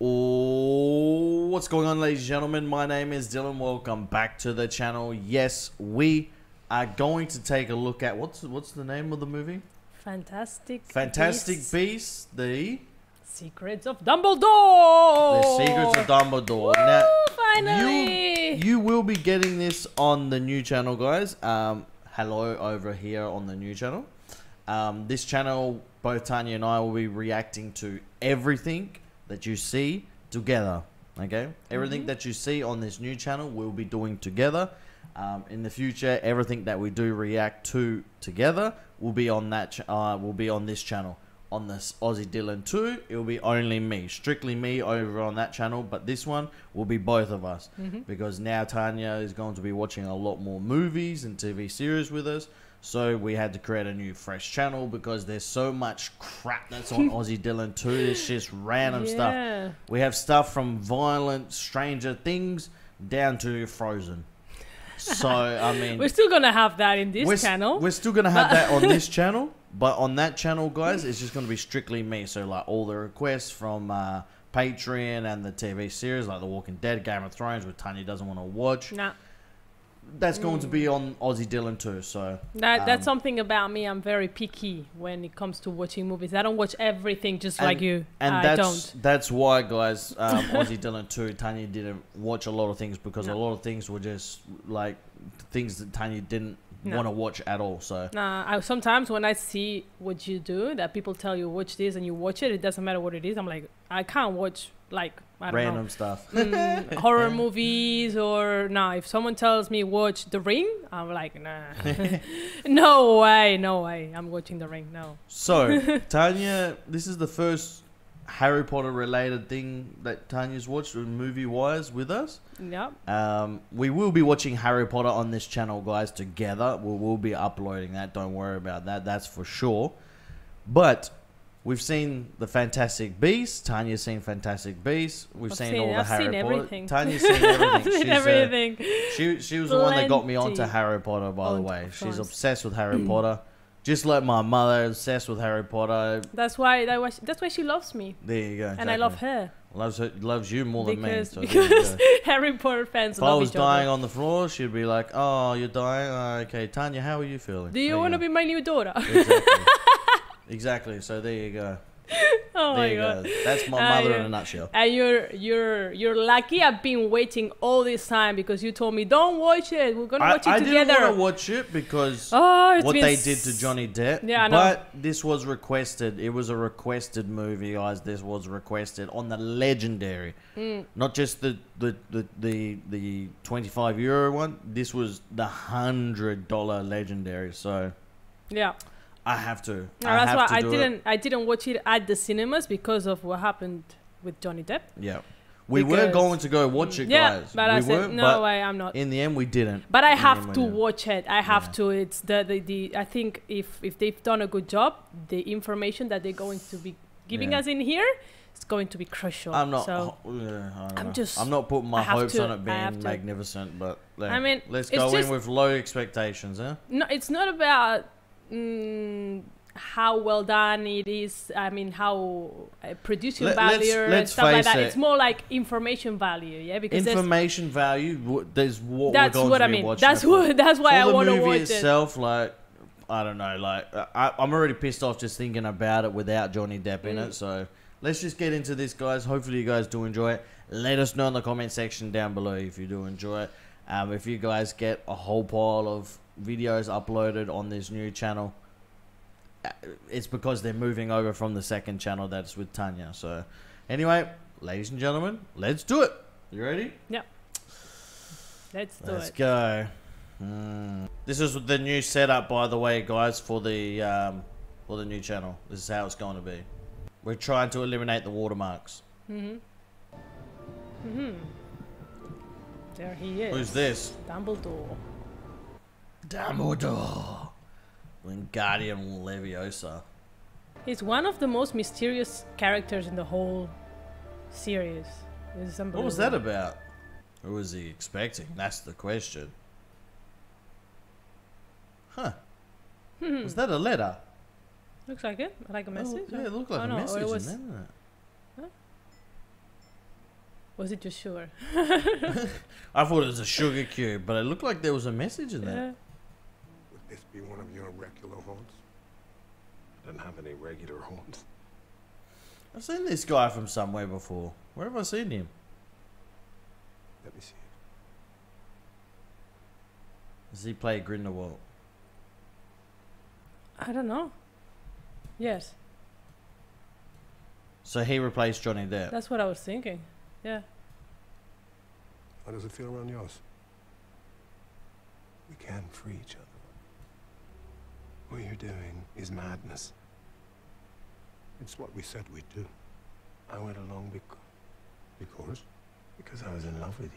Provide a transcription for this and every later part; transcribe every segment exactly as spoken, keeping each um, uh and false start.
Oh, what's going on, ladies and gentlemen? My name is Dylan. Welcome back to the channel. Yes, we are going to take a look at what's what's the name of the movie? Fantastic Fantastic Beasts. Beasts the Secrets of Dumbledore. The Secrets of Dumbledore. Woo, now, finally, you, you will be getting this on the new channel, guys. Um, hello over here on the new channel. Um, this channel, both Tanya and I will be reacting to everything that you see together, okay? Everything mm-hmm. that you see on this new channel, we'll be doing together. Um, in the future, everything that we do react to together will be on that. Ch uh, will be on this channel. On this Aussie Dylan two, it will be only me, strictly me over on that channel. But this one will be both of us mm-hmm. because now Tanya is going to be watching a lot more movies and T V series with us. So we had to create a new fresh channel because there's so much crap that's on Aussie Dylan two. It's just random yeah. stuff. We have stuff from violent Stranger Things down to Frozen. So, I mean... We're still going to have that in this we're channel. We're still going to have that on this channel. But on that channel, guys, it's just going to be strictly me. So, like, all the requests from uh, Patreon and the T V series, like The Walking Dead, Game of Thrones, which Tanya doesn't want to watch. Nah. That's going mm. to be on Aussie Dylan too. So that, that's um, something about me. I'm very picky when it comes to watching movies. I don't watch everything just and, like you. And I that's don't. that's why, guys. Um, Aussie Dylan too. Tanya didn't watch a lot of things because no. a lot of things were just like things that Tanya didn't no. want to watch at all. So nah, I, sometimes when I see what you do, that people tell you watch this and you watch it, it doesn't matter what it is. I'm like, I can't watch like. I don't Random know. stuff. Mm, horror movies or no. Nah, if someone tells me watch The Ring, I'm like, nah. no way, no way. I'm watching The Ring, no. So, Tanya, this is the first Harry Potter related thing that Tanya's watched movie-wise with us. Yep. Um, we will be watching Harry Potter on this channel, guys, together. We will be uploading that. Don't worry about that. That's for sure. But... We've seen the Fantastic Beasts. Tanya's seen Fantastic Beasts. We've seen, seen all the I've Harry seen Potter. Tanya's seen everything. I've seen She's, everything. Uh, she, she was Plenty. the one that got me onto Harry Potter, by oh, the way. She's obsessed with Harry Potter. Just like my mother, obsessed with Harry Potter. That's why that was, That's why she loves me. There you go. Exactly. And I love her. Loves her, loves you more because, than me. So because Harry Potter fans if love each other. If I was dying on the floor, she'd be like, oh, you're dying? Oh, okay, Tanya, how are you feeling? Do you there want you to be my new daughter? Exactly. Exactly. So there you go. Oh there my god. Go. That's my mother uh, in a nutshell. And you're you're you're lucky. I've been waiting all this time because you told me don't watch it. We're gonna I, watch it I together. I didn't want to watch it because oh, what they did to Johnny Depp. Yeah, I know. But this was requested. It was a requested movie, guys. This was requested on the legendary, mm. not just the the the the, the twenty-five euro one. This was the hundred dollar legendary. So yeah. I have to. No, I that's have why to I didn't. It. I didn't watch it at the cinemas because of what happened with Johnny Depp. Yeah, we because, were going to go watch it, yeah, guys. But we I said were, no way, I'm not. In the end, we didn't. But I in have to watch it. I have yeah. to. It's the, the the. I think if if they've done a good job, the information that they're going to be giving yeah. us in here. It's going to be crucial. I'm not. So yeah, I'm know. just. I'm not putting my hopes to, on it being magnificent, but like, I mean, let's go just, in with low expectations, huh? No, it's not about. Mm, how well done it is. I mean, how uh, producing Let, value let's, and let's stuff like that. It. It's more like information value, yeah. Because information there's, value. There's what that's we're going what to I be mean. Watching. That's what. That's why For I want to watch it. The movie itself, like I don't know, like I, I'm already pissed off just thinking about it without Johnny Depp mm. in it. So let's just get into this, guys. Hopefully, you guys do enjoy it. Let us know in the comment section down below if you do enjoy it. Um, if you guys get a whole pile of videos uploaded on this new channel, it's because they're moving over from the second channel that's with Tanya. So anyway, ladies and gentlemen, let's do it. You ready? Yep. Let's do let's it. Let's go. Mm. This is the new setup, by the way, guys, for the um, for the new channel. This is how it's going to be. We're trying to eliminate the watermarks. Mm-hmm. Mm-hmm. There he is. Who's this? Dumbledore. Dumbledore. Wingardium Leviosa. He's one of the most mysterious characters in the whole series. What was that about? Who was he expecting? That's the question. Huh. Hmm. Was that a letter? Looks like it. Like a message? Oh, yeah, it looked like oh, a no, message. It was... in there, didn't it? Huh? Was it just sugar? I thought it was a sugar cube, but it looked like there was a message in yeah. there. Would this be one of your regular haunts? I don't have any regular haunts. I've seen this guy from somewhere before. Where have I seen him? Let me see. Does he play Grindelwald? I don't know. Yes. So he replaced Johnny Depp. That's what I was thinking. Yeah. How does it feel around yours? We can free each other. What you're doing is madness. It's what we said we'd do. I went along because... Because? Because I was in love with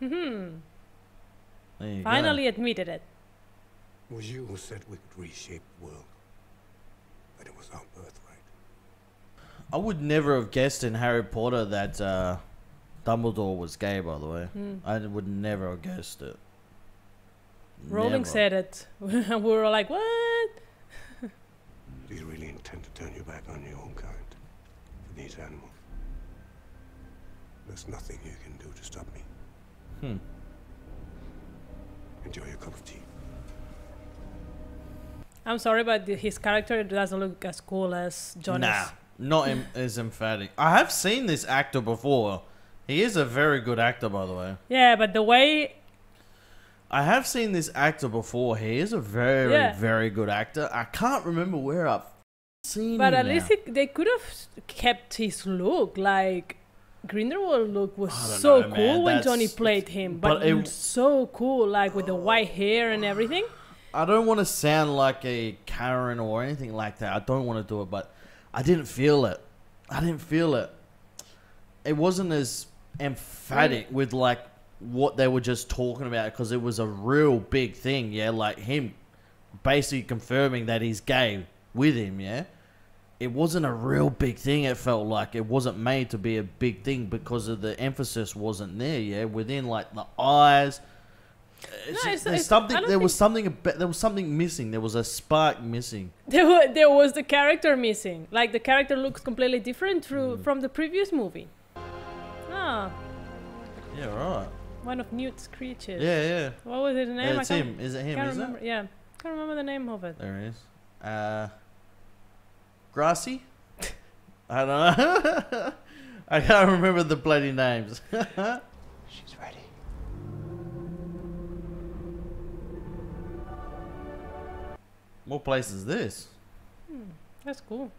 you. Mm-hmm. There you Finally go. admitted it. It was you who said we could reshape the world. That it was our birthright. I would never have guessed in Harry Potter that uh, Dumbledore was gay, by the way. Mm. I would never have guessed it. Rowling said it. We were like, what? Do you really intend to turn your back on your own kind? For these animals? There's nothing you can do to stop me. Hmm. Enjoy your cup of tea. I'm sorry, but his character doesn't look as cool as Johnny's. Nah, not em as emphatic. I have seen this actor before. He is a very good actor, by the way. Yeah, but the way... I have seen this actor before. He is a very, yeah. very good actor. I can't remember where I've seen but him But at now. least it, they could have kept his look. Like, Grindelwald look was so know, cool man. when That's... Johnny played him. But, but it was so cool, like with the white hair and everything. I don't want to sound like a Karen or anything like that. I don't want to do it, but I didn't feel it. I didn't feel it. It wasn't as emphatic mm. with like what they were just talking about, because it was a real big thing, yeah? Like him basically confirming that he's gay with him, yeah? It wasn't a real big thing. It felt like it wasn't made to be a big thing because of the emphasis wasn't there, yeah? Within like the eyes... It's no, just, it's, there's it's, something, there was something about, there was something missing. There was a spark missing. There was, there was the character missing. Like the character looks completely different through, mm. from the previous movie. Ah. Yeah, right. One of Newt's creatures. Yeah, yeah. What was his name? Yeah, it's I him. Is it him? Can't is remember. It? Yeah. Can't remember the name of it. There it is. Uh, Grassy? I don't know. I can't remember the bloody names. She's ready. What place is this? Hmm, that's cool.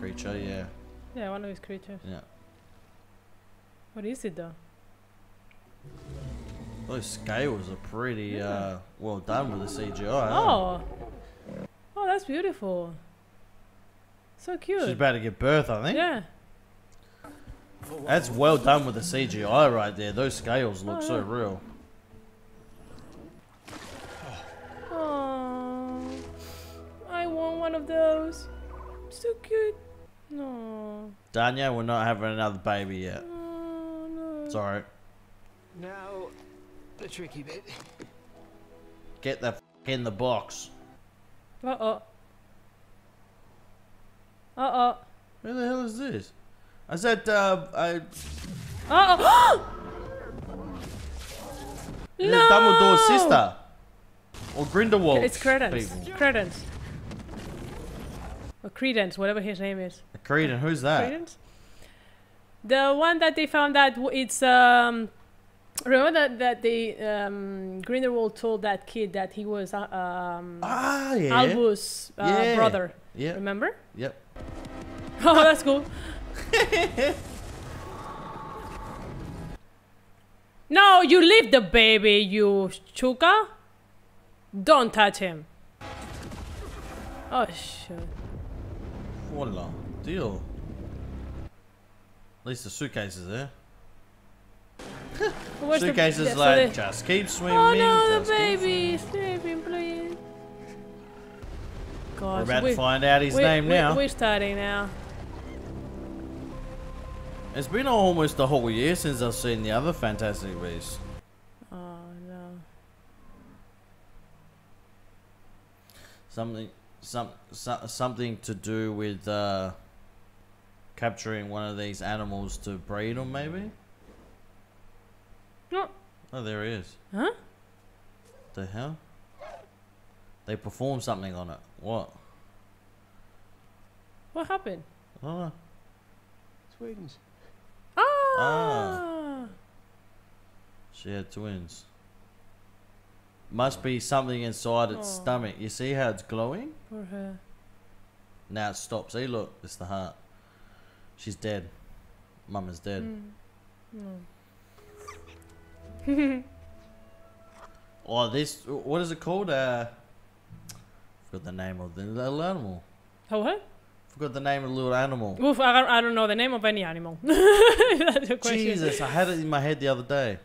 Creature, yeah. Yeah, one of his creatures. Yeah. What is it though? Those scales are pretty yeah. uh, well done with the C G I. Oh, eh? oh, that's beautiful. So cute. She's about to give birth, I think. Yeah. That's well done with the C G I right there. Those scales look oh, so yeah. real. One of those. So cute. No. Danya, we're not having another baby yet. Oh, no. Sorry. Now, the tricky bit. Get the f in the box. Uh oh. Uh oh. Who the hell is this? I said, uh, I. Uh oh. It's no. Dumbledore's sister. Or Grindelwald. It's Credence. People. Credence. Or Credence, whatever his name is. Credence, who's that? Credence? The one that they found out it's um remember that, that they um Grindelwald told that kid that he was uh, um ah, yeah. Albus' uh, yeah. brother. Yeah. Remember? Yep. Oh, that's cool. No, you leave the baby, you chuka. Don't touch him. Oh shit. What a deal. At least the suitcase is there. Suitcase the, is the, like, so just keep swimming. Oh no, the baby! Swimming, please. Gosh, we're about we, to find out his we, name we, now. We're starting now. It's been almost a whole year since I've seen the other Fantastic Beasts. Oh no. Something... Some, some something to do with uh, capturing one of these animals to breed them, maybe? No. Oh, there he is. Huh? The hell? They performed something on it. What? What happened? I don't know. It's twins. Ah! ah. She had twins. Must be something inside its oh. stomach. You see how it's glowing? Poor her. Now it stops. See, look, it's the heart. She's dead. Mum is dead. Mm. No. Oh, this. What is it called? Uh, forgot the name of the little animal. Oh, what? Forgot the name of the little animal. Oof, I, I don't know the name of any animal. That's the question. Jesus, I had it in my head the other day.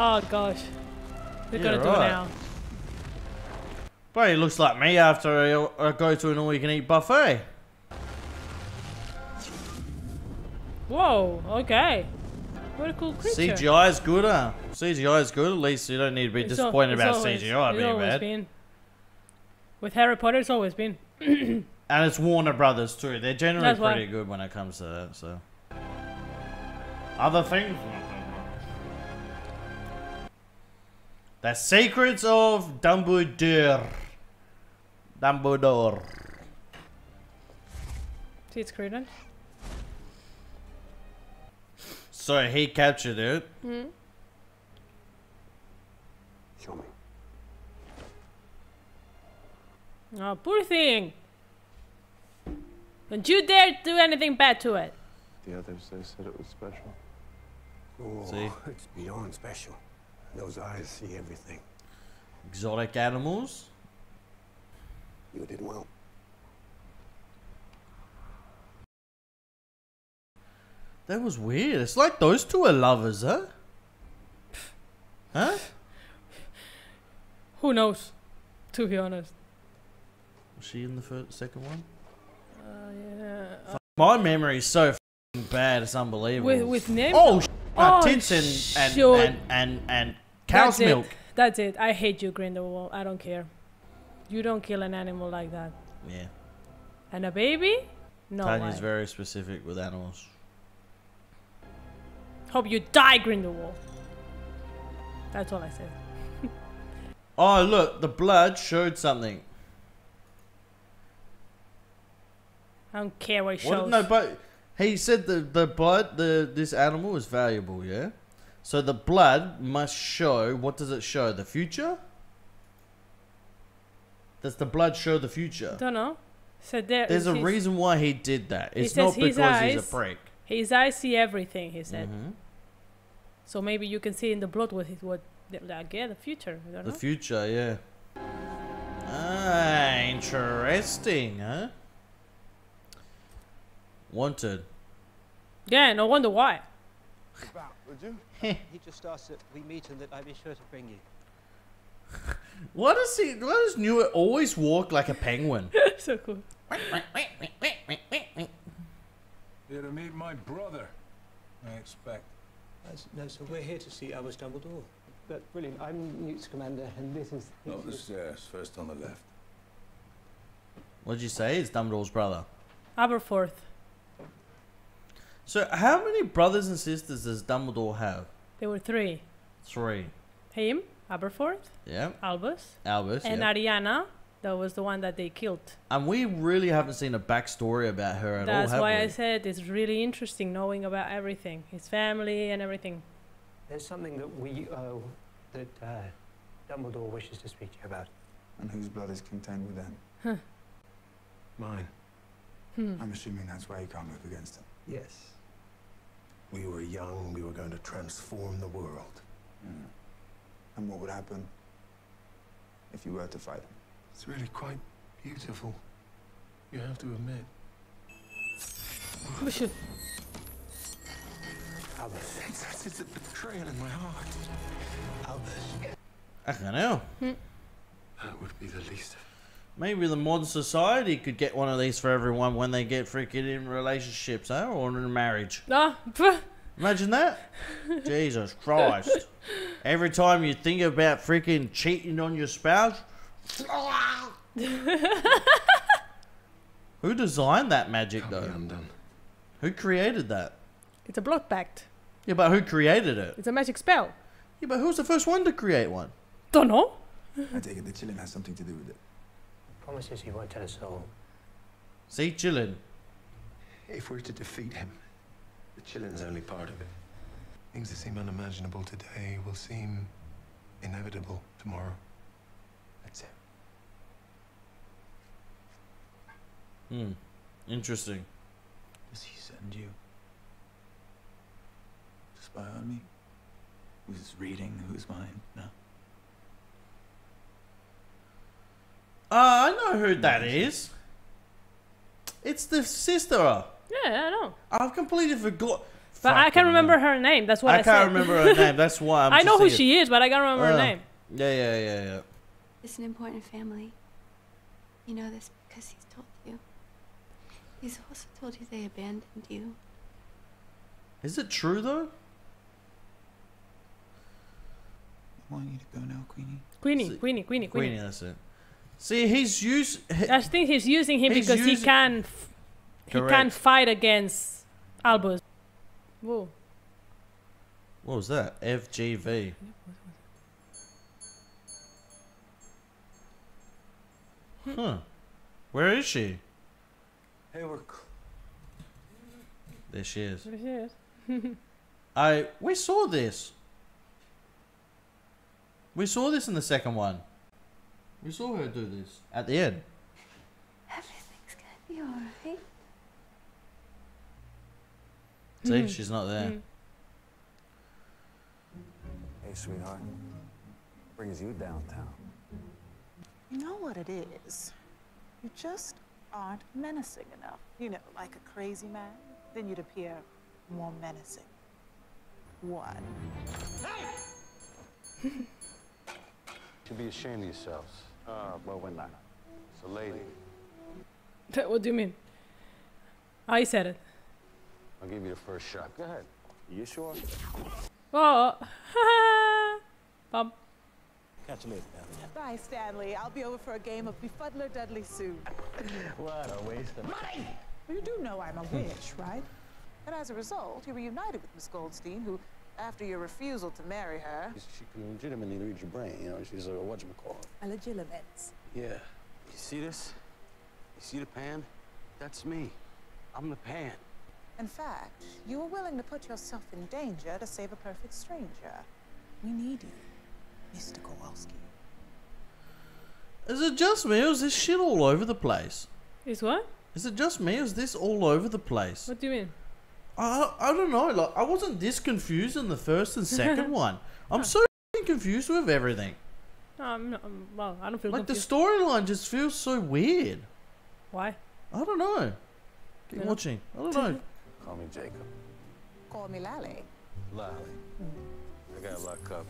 Oh gosh, they're yeah, gonna right. do it now. Bro, he looks like me after I go to an all-you-can-eat buffet. Whoa, okay. What a cool creature. C G I is good, huh? C G I is good. At least you don't need to be it's disappointed all, about always, C G I being always bad. Been. With Harry Potter, it's always been. And it's Warner Brothers too. They're generally That's pretty why. good when it comes to that. So, other things. The Secrets of Dumbledore. Dumbledore. See, it's Credence. So he captured it. Mm. Show me. Oh, poor thing. Don't you dare do anything bad to it. The others, they said it was special. Oh, see? It's beyond special. Those eyes see everything. Exotic animals? You did well. That was weird. It's like those two are lovers, huh? Huh? Who knows? To be honest. Was she in the first, second one? Uh, yeah. F My memory's so f***ing bad, it's unbelievable. With, with names? Oh, sh oh, tits and, and, and, and, and cow's That's milk. It. That's it. I hate you, Grindelwald. I don't care. You don't kill an animal like that. Yeah. And a baby? No. Tanya's very specific with animals. Hope you die, Grindelwald. That's all I said. Oh, look. The blood showed something. I don't care what it shows. What, no, but... He said the the blood, the this animal is valuable, yeah. So the blood must show. What does it show? The future. Does the blood show the future? Don't know. So there, there's a reason why he did that. It's not because eyes, he's a prick. His eyes see everything. He said. Mm-hmm. So maybe you can see in the blood what his what again the future. I don't know. The future, yeah. Ah, interesting, huh? Wanted. Yeah, no wonder why. Would you? He just asked that we meet and that I be sure to bring you. Why does he? Why does Newt always walk like a penguin? So cool. You're to meet my brother, I expect. No, so we're here to see Albus Dumbledore. That's brilliant. I'm Newt Scamander, and this is. Not the stairs. First on the left. What did you say? It's Dumbledore's brother. Aberforth. So, how many brothers and sisters does Dumbledore have? There were three. Three. Him, Aberforth. Yeah. Albus. Albus. And yep. Ariana, that was the one that they killed. And we really haven't seen a backstory about her at That's all. That's why we? I said it's really interesting knowing about everything, his family and everything. There's something that we owe that uh, Dumbledore wishes to speak to you about, and whose blood is contained within. Huh. Mine. Hmm. I'm assuming that's why you can't move against him. Yes. We were young, we were going to transform the world. Mm. And what would happen if you were to fight him? It's really quite beautiful, you have to admit. Albus. It's, it's a betrayal in my heart. Albus. I don't know. Hmm. That would be the least of it. Maybe the modern society could get one of these for everyone when they get freaking in relationships, huh? Or in marriage. No. Imagine that. Jesus Christ. Every time you think about freaking cheating on your spouse, Who designed that magic though? I'm done. Who created that? It's a blood pact. Yeah, but who created it? It's a magic spell. Yeah, but who was the first one to create one? Don't know. I take it that Qilin has something to do with it. Promises he won't tell us all. See, Qilin. If we're to defeat him, the Qilin's only part of it. Things that seem unimaginable today will seem inevitable tomorrow. That's it. Hmm. Interesting. Does he send you to spy on me? Who's reading? Who's mine? No. Uh, I know who that is. It's the sister. Yeah, I know. I've completely forgot. But I can't remember her name. That's what I, I said. I can't remember her name. That's why I'm I know who she is, but I can't remember uh, her name. Yeah, yeah, yeah, yeah. It's an important family. You know this because he's told you. He's also told you they abandoned you. Is it true, though? I want you to go now, Queenie. Queenie, Queenie, Queenie, Queenie. Queenie, that's it. See, he's used... He, I think he's using him he's because using, he can... He can't fight against Albus. Whoa. What was that? F G V. Huh. Where is she? Hey, we're... There she is. There she is. I... We saw this. We saw this in the second one. We saw her do this at the end. Everything's gonna be alright. See, mm. she's not there. Mm. Hey, sweetheart. Brings you downtown. You know what it is? You just aren't menacing enough. You know, like a crazy man. Then you'd appear more menacing. One. Hey! You should be ashamed of yourselves. Uh, well, we're not. It's a lady. What do you mean? I said it. I'll give you the first shot. Go ahead. You sure? Oh. Bump. Catch you later, Stanley. Bye, Stanley. I'll be over for a game of Befuddler Dudley Sue. What a waste of money! You do know I'm a witch, right? And as a result, you reunited with Miss Goldstein, who... After your refusal to marry her. She can legitimately read your brain, you know, she's a whatchamacallit. A legitimate. Yeah. You see this? You see the pan? That's me. I'm the pan. In fact, you were willing to put yourself in danger to save a perfect stranger. We need you, Mister Kowalski. Is it just me or is this shit all over the place? Is what? Is it just me or is this all over the place? What do you mean? I, I don't know, like, I wasn't this confused in the first and second one. I'm oh. so confused with everything. No, I'm not, I'm, well, I don't feel like confused. The storyline just feels so weird. Why? I don't know. Keep You're watching. Not? I don't know. Call me Jacob. Call me Lally. Lally. Mm. I got a luck up.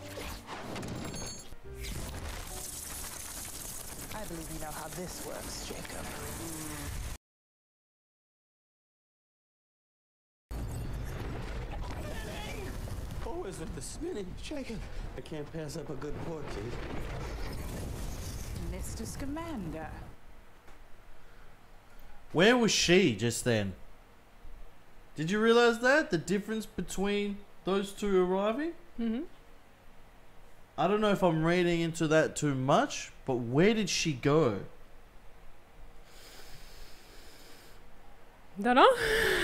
I believe you know how this works, Jacob. Is it the spinning chicken? I can't pass up a good pork, kid. Mister Scamander. Where was she just then? Did you realize that? The difference between those two arriving? Mm-hmm. I don't know if I'm reading into that too much, but where did she go? Don't know.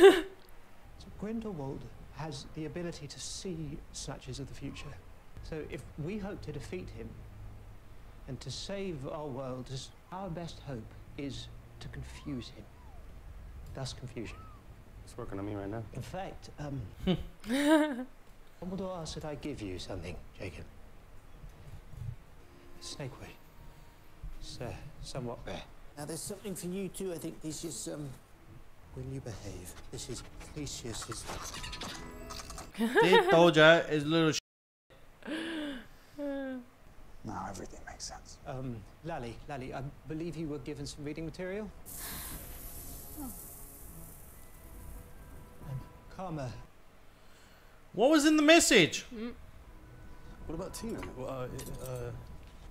So Grindelwald has the ability to see snatches of the future. So if we hope to defeat him and to save our world, our best hope is to confuse him. Thus confusion. It's working on me right now. In fact, um... Dumbledore asked that I give you something, Jacob. A snakeweed. It's uh, somewhat rare. Now there's something for you too, I think. This is, um... Will you behave? This is Theseus' They told you it's little sh Now everything makes sense. Um, Lally, Lally, I believe you were given some reading material. Oh. Um, karma. What was in the message? Mm. What about Tina? Well, uh, uh,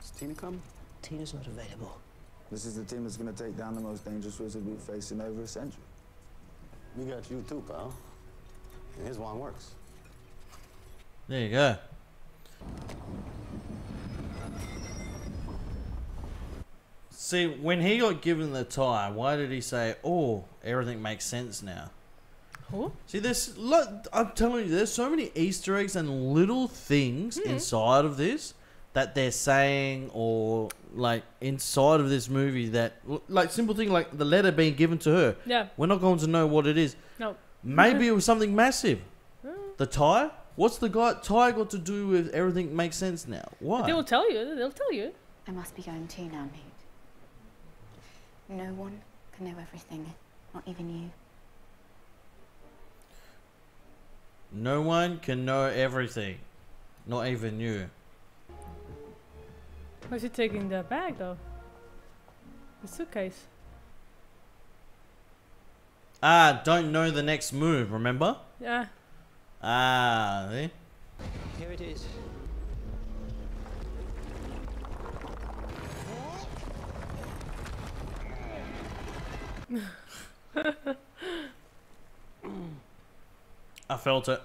is Tina come? Tina's not available. This is the team that's going to take down the most dangerous wizard we've faced in over a century. We got you too, pal. And his wand works. There you go. See, when he got given the tie, why did he say, oh, everything makes sense now? Huh? See, there's, look, I'm telling you, there's so many Easter eggs and little things mm-hmm. inside of this that they're saying, or like inside of this movie, that like simple thing like the letter being given to her. Yeah. We're not going to know what it is. No. Maybe it was something massive. The tie? What's the guy, tie got to do with everything makes sense now? Why? But they'll tell you. They'll tell you. I must be going to now, Newt. No one can know everything. Not even you. No one can know everything. Not even you. Why is he taking the bag though? The suitcase. Ah, don't know the next move, remember? Yeah. Ah, see? Here it is. I felt it.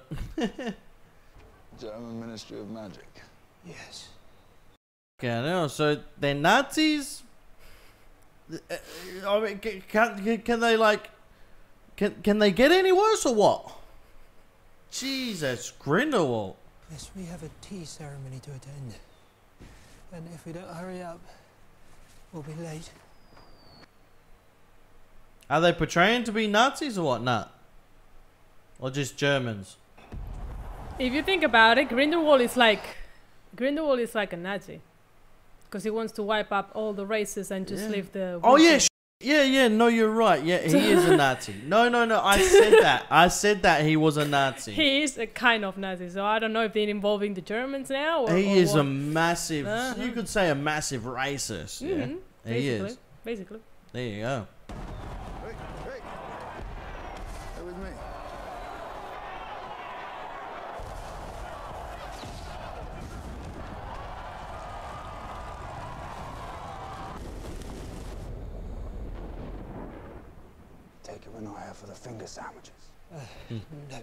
German Ministry of Magic. Yes. Okay, so they're Nazis? I mean, can, can they like... Can, can they get any worse or what? Jesus, Grindelwald. Yes, we have a tea ceremony to attend. And if we don't hurry up, we'll be late. Are they portraying to be Nazis or what? Nah. Or just Germans? If you think about it, Grindelwald is like... Grindelwald is like a Nazi. Because he wants to wipe up all the races and just yeah. leave the... Oh yeah, Yeah, yeah, no, you're right. Yeah, he is a Nazi. No, no, no, I said that. I said that he was a Nazi. He is a kind of Nazi, so I don't know if they're involving the Germans now. Or, he or is what. a massive, uh, you could say a massive racist. Mm-hmm. Yeah, basically, he is. Basically. There you go. Hey, hey. That was me. No hair for the finger sandwiches. Uh, mm. No.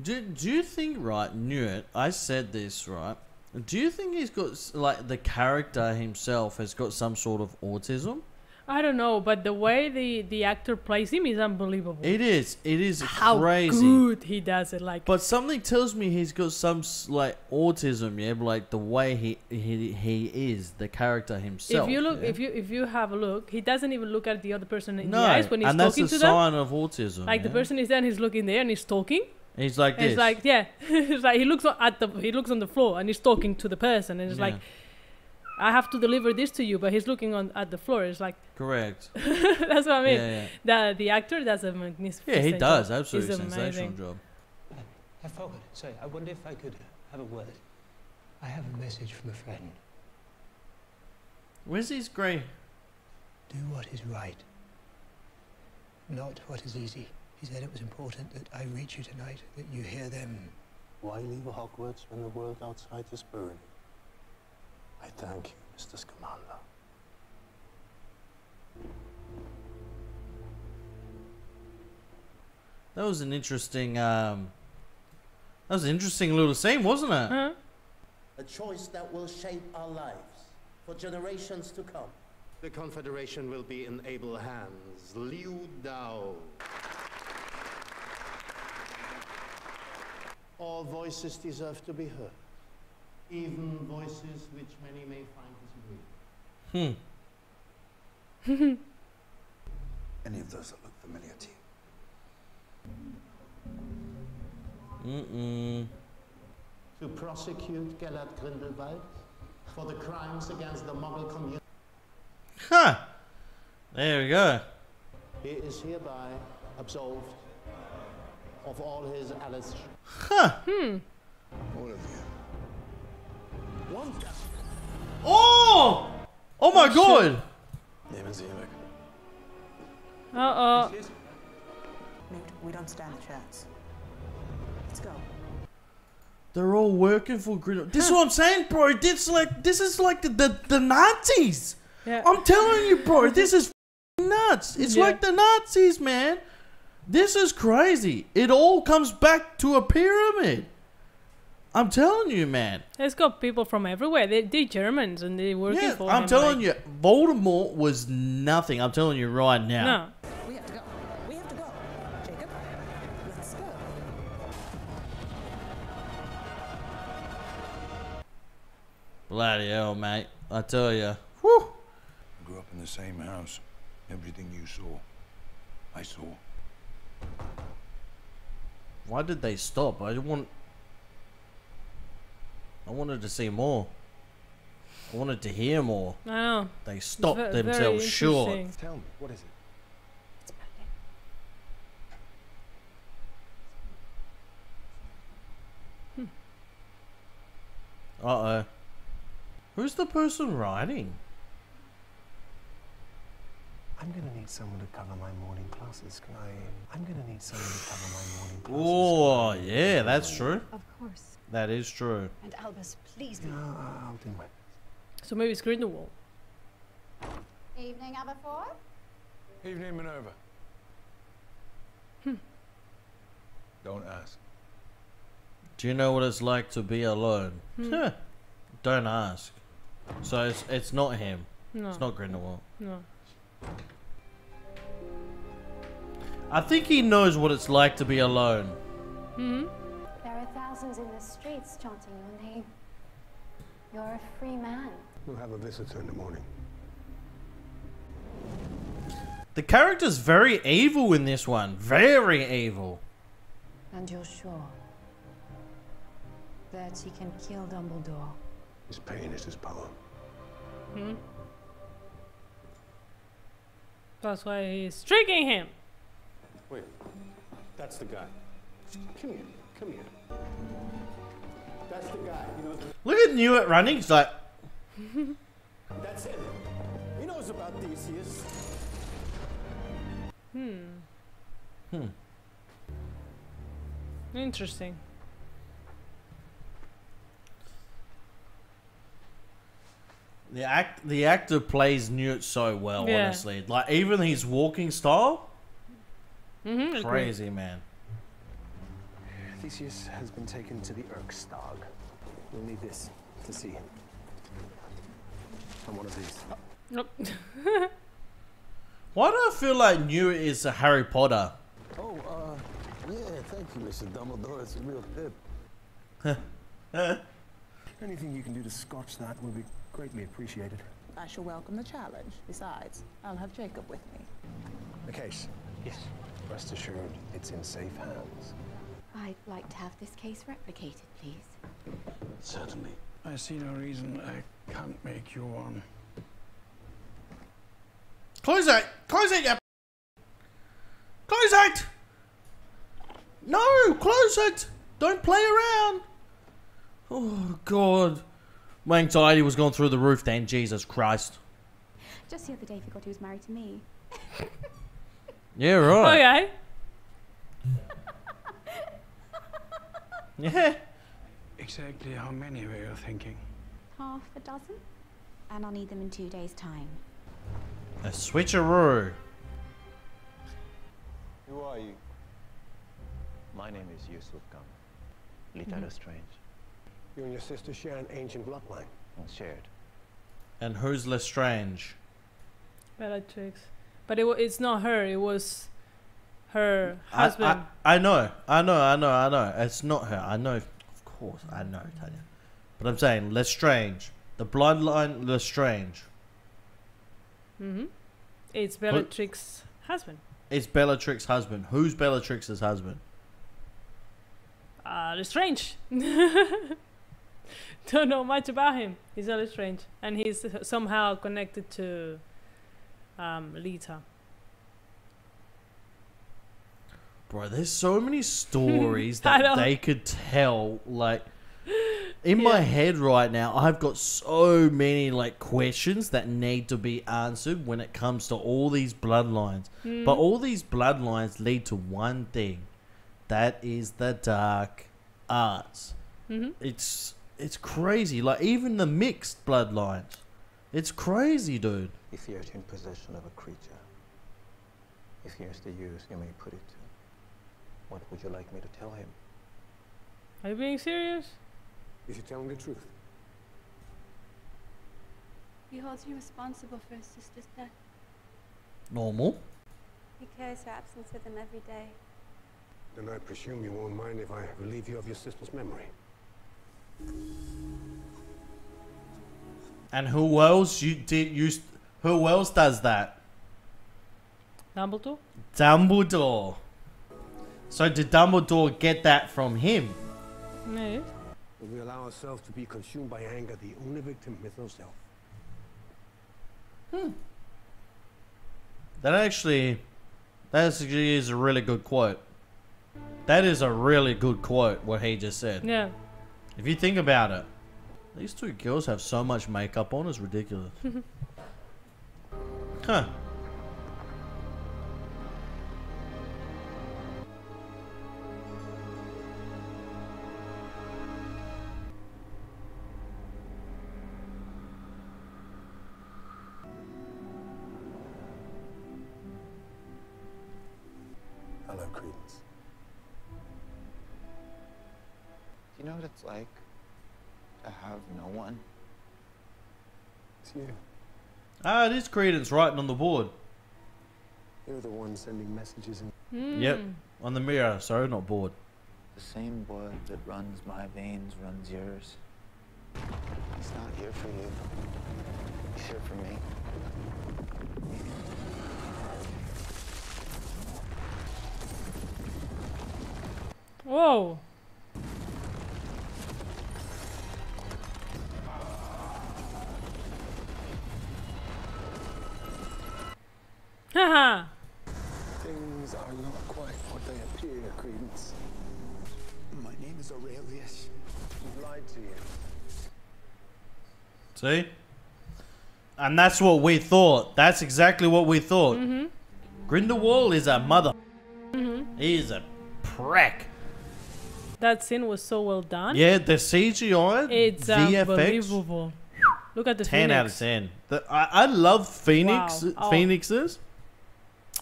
Do Do you think right, Newt? I said this right. Do you think he's got like the character himself has got some sort of autism? I don't know, but the way the the actor plays him is unbelievable. It is. It is how crazy good he does it. Like, but something tells me he's got some like autism. Yeah, like the way he he he is the character himself. If you look, yeah? if you if you have a look, he doesn't even look at the other person in no, the eyes when he's talking to them. And that's a sign of autism. Like yeah? the person is there, and he's looking there, and he's talking. And he's like this. He's like yeah. It's like he looks at the he looks on the floor, and he's talking to the person, and it's yeah. like. I have to deliver this to you, but he's looking on at the floor. It's like correct. That's what I mean. Yeah, yeah. The the actor does a magnificent. Yeah, he does job. absolutely sensational job. Uh, I forgot. Sorry, I wonder if I could have a word. I have a message from a friend. Where's his grey? Do what is right, not what is easy. He said it was important that I reach you tonight, that you hear them. Why leave Hogwarts when the world outside is burning? I thank you, Mister Scamander. That was an interesting, um... That was an interesting little scene, wasn't it? Uh-huh. A choice that will shape our lives for generations to come. The Confederation will be in able hands. Liu Dao. All voices deserve to be heard. Even voices which many may find disagreeable. Hmm. Any of those that look familiar to you? Mm-mm. To prosecute Gellert Grindelwald for the crimes against the Muggle community. Huh. There we go. He is hereby absolved of all his allegations. Huh. Hmm. All of you. Oh! Oh my god! Uh-oh. We don't stand a chance. Let's go. They're all working for Grindelwald. This is what I'm saying, bro. This like this is like the the, the Nazis. Yeah. I'm telling you, bro. This is nuts. It's yeah. like the Nazis, man. This is crazy. It all comes back to a pyramid. I'm telling you, man. It's got people from everywhere. They, they're Germans and they're working yeah, for I'm him, telling like... you, Voldemort was nothing. I'm telling you right now. No. We have to go. We have to go. Jacob, let's go. Bloody hell, mate. I tell you. Whew. Grew up in the same house. Everything you saw, I saw. Why did they stop? I didn't want... I wanted to see more. I wanted to hear more. I know. They stopped v themselves short. Tell me, what is it? It's magic. Hmm. Uh-oh. Who's the person riding? I'm gonna need someone to cover my morning classes. Can I? I'm gonna need someone to cover my morning classes. Oh, yeah, that's true. Of course. That is true. And Albus, please. No, I'll do my best. So maybe it's Grindelwald. Evening, Aberforth. Evening, Minerva. Hmm. Don't ask. Do you know what it's like to be alone? Hmm. Don't ask. So it's it's not him. No. It's not Grindelwald. No. I think he knows what it's like to be alone. Mm-hmm. There are thousands in the streets chanting your name. You're a free man. We'll have a visitor in the morning. The character's very evil in this one. Very evil. And you're sure that he can kill Dumbledore? His pain is his power. Hmm. That's why he's tricking him. Wait, that's the guy. Come here, come here. That's the guy. You know, look at Newt running. He's like, that's it. He knows about Theseus. Hmm. Hmm. Interesting. The act, the actor plays Newt so well, yeah. honestly. Like even his walking style, mm-hmm, crazy agree. man. Theseus has been taken to the Erkstag. We'll need this to see him. I'm one of these. Oh. Nope. Why do I feel like Newt is a Harry Potter? Oh, uh, yeah, thank you, Mister Dumbledore. It's a real pip. Anything you can do to scotch that will be greatly appreciated. I shall welcome the challenge. Besides, I'll have Jacob with me. The case? Yes. Rest assured, it's in safe hands. I'd like to have this case replicated, please. Certainly. I see no reason I can't make you one. Close it! Close it, you... Close it! No! Close it! Don't play around! Oh, God. My anxiety was going through the roof then, Jesus Christ. Just the other day, I forgot he was married to me. Yeah, right. Okay. Yeah. Exactly how many were you thinking? Half a dozen. And I'll need them in two days' time. A switcheroo. Who are you? My name is Yusuf Khan. Little mm-hmm. Strange. You and your sister share an ancient bloodline. And shared. And who's Lestrange? Bellatrix. But it, it's not her. It was her husband. I, I, I know. I know. I know. I know. It's not her. I know. Of course, I know, Tanya. But I'm saying Lestrange. The bloodline Lestrange. Mm-hmm. It's Bellatrix's Who, husband. It's Bellatrix's husband. Who's Bellatrix's husband? Uh, Lestrange. Don't know much about him. He's a Lestrange, and he's somehow connected to um, Lita. Bro, there's so many stories that they could tell. Like in yeah. my head right now, I've got so many like questions that need to be answered when it comes to all these bloodlines. Mm. But all these bloodlines lead to one thing. That is the dark arts. Mm-hmm. It's it's crazy. Like, even the mixed bloodlines. It's crazy, dude. If you're in possession of a creature, if here's the use you may put it to, what would you like me to tell him? Are you being serious? You should tell him the truth. He holds you responsible for his sister's death. Normal. He carries her absence with him every day. Then I presume you won't mind if I relieve you of your sister's memory. And who else you did use? Who else does that? Dumbledore. Dumbledore. So did Dumbledore get that from him? No. When we allow ourselves to be consumed by anger, the only victim is ourselves. Hmm. That actually, that actually is a really good quote. That is a really good quote, what he just said. Yeah. If you think about it, these two girls have so much makeup on, it's ridiculous. Huh. You know what it's like to have no one? It's you. Ah, it is Credence writing on the board. You're the one sending messages. And mm. Yep, on the mirror. Sorry, not board. The same blood that runs my veins runs yours. It's not here for you. It's here for me. Whoa. Haha. Things are not quite what they appear, Credence. My name is Aurelius. I've lied to you. See? And that's what we thought. That's exactly what we thought. Mm-hmm. Grindelwald is a mother. Mm-hmm. He is a prick. That scene was so well done. Yeah, the C G I, it's V F X. Unbelievable. Look at the ten Phoenix. out of ten. The, I, I love Phoenix, wow. oh. Phoenixes.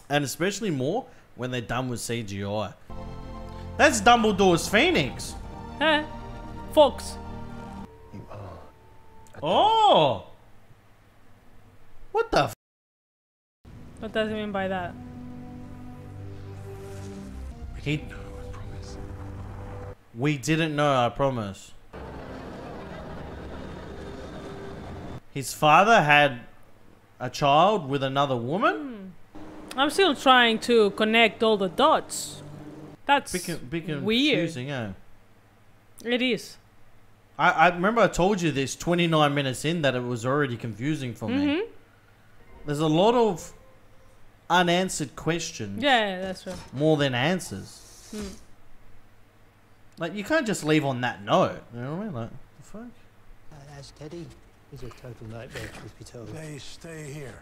And especially more when they're done with C G I. That's Dumbledore's Phoenix. Huh? Fox. You are. Oh. What the f? What does he mean by that? We didn't know, I promise. We didn't know, I promise. His father had a child with another woman? I'm still trying to connect all the dots. That's big, big weird. Eh? It is. I, I remember I told you this twenty-nine minutes in that it was already confusing for mm-hmm. me. There's a lot of unanswered questions. Yeah, that's right. More than answers. Mm. Like, you can't just leave on that note. You know what I mean? Like, the fuck? Uh, that's Teddy. He's a total nightmare, truth be told. They stay here.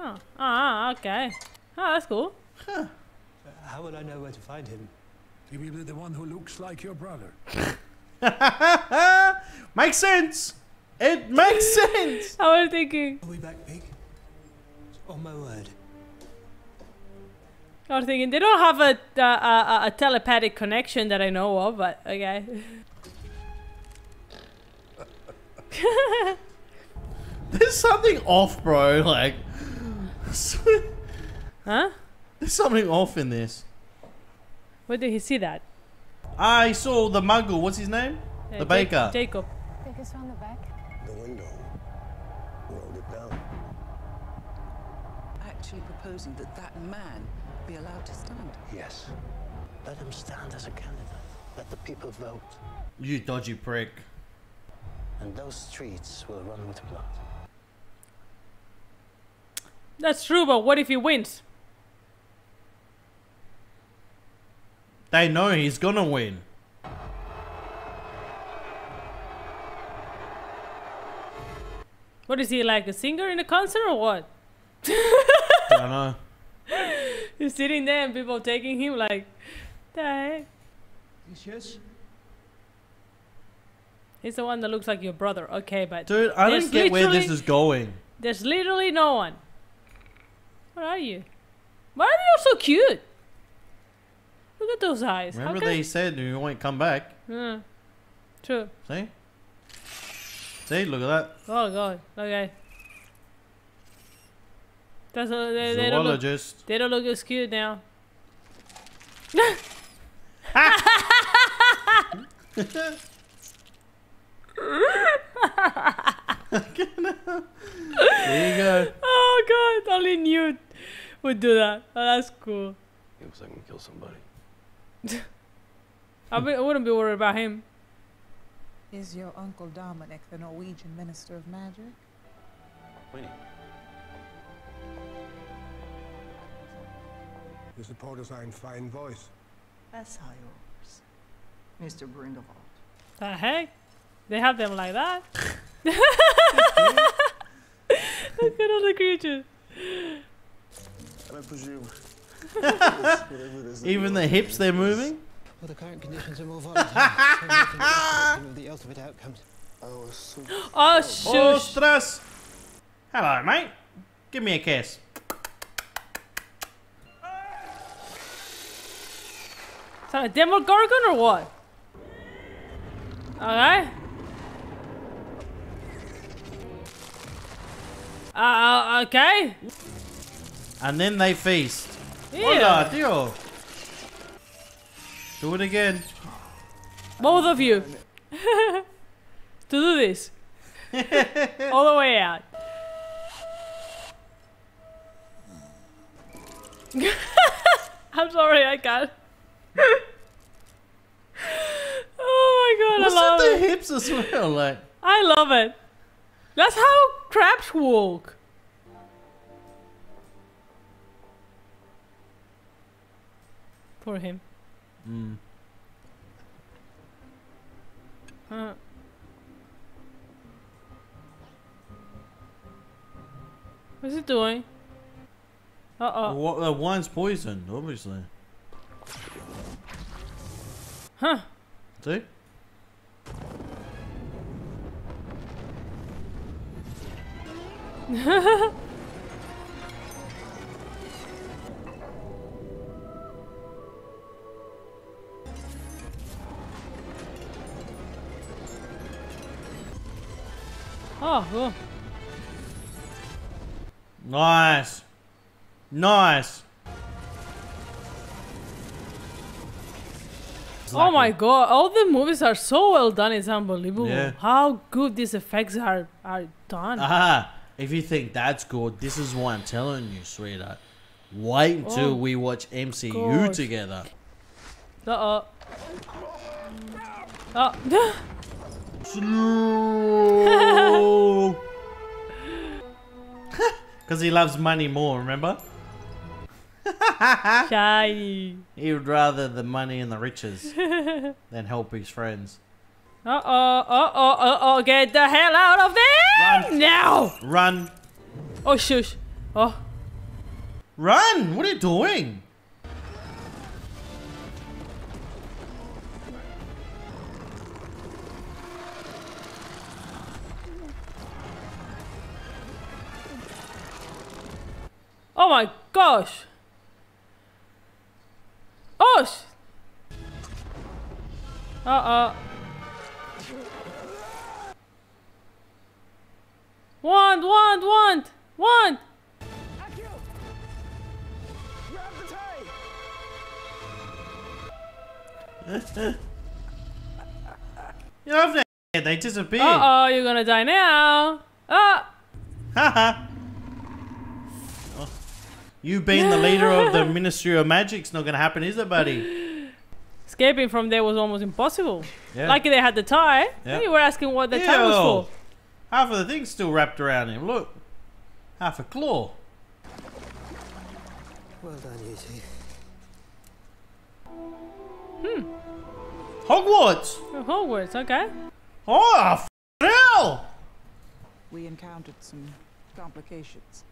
Oh, ah, okay. Oh, that's cool. Huh. How would I know where to find him? He will be the one who looks like your brother. Makes sense. It makes sense. I was thinking. Are we back, Pig? On my word. I was thinking they don't have a, uh, a, a telepathic connection that I know of, but okay. There's something off, bro. Like, huh? There's something off in this. Where did he see that? I saw the muggle. What's his name? Uh, the baker. Jacob. Baker's on the back. The window. Rolled it down. Actually proposing that that man be allowed to stand. Yes. Let him stand as a candidate. Let the people vote. You dodgy prick. And those streets will run with blood. That's true, but what if he wins? They know he's gonna win. What is he, like a singer in a concert or what? I don't know. He's sitting there and people taking him like, the heck? Theseus? He's the one that looks like your brother. Okay, but... Dude, I don't get where this is going. There's literally no one. Where are you? Why are they all so cute? Look at those eyes. Remember they said you won't come back. Yeah. True. See? See? Look at that. Oh, God. Okay. That's a, they, they, don't look, they don't look as cute now. Ah. There you go. Oh God, only Newt would do that. Oh, that's cool. He looks like I'm gonna kill somebody. I, be, I wouldn't be worried about him. Is your Uncle Dominic the Norwegian Minister of Magic? Queenie. You support us in fine voice. That's how yours, Mister Grindelwald. The heck? They have them like that. Look at all the creatures. I presume. Even the hips they're moving? Well, the current conditions are more volatile. The ultimate outcomes. Oh, so oh, shush. Oh, stress. Hello, mate. Give me a kiss. Is that a demo gorgon or what? Alright. Uh, okay. And then they feast. Hola, tío. Do it again. Both of you. To do this. All the way out. I'm sorry, I can't. Oh my God, What's I love it. What's the hips as well? Like? I love it. That's how crabs walk. Poor him. Mm. Huh. What's it doing? Uh oh. Well, the wine's poisoned, obviously. Huh? See? Oh, cool. Nice. Nice. Exactly. Oh my God, all the movies are so well done, it's unbelievable. Yeah. How good these effects are, are done. Aha. If you think that's good, this is why I'm telling you, sweetheart. Wait until oh, we watch M C U gosh. together. Uh-oh. Oh. Slow. Because he loves money more, remember? Shiny. He would rather the money and the riches than help his friends. Uh oh, uh oh, uh oh, get the hell out of there! Run. Now! Run! Oh, shush. Oh. Run! What are you doing? Oh my gosh! Oh! Sh uh oh. Wand, wand, wand, wand! You have that. They disappear. Uh oh, you're gonna die now. Ah! Haha! You being the leader of the Ministry of Magic's not gonna happen, is it, buddy? Escaping from there was almost impossible. Yeah. Lucky they had the tie. Yeah. You were asking what the Ew. tie was for. Half of the thing's still wrapped around him. Look, half a claw. Well done, you two. Hmm. Hogwarts. Oh, Hogwarts. Okay. Oh, f hell! We encountered some complications.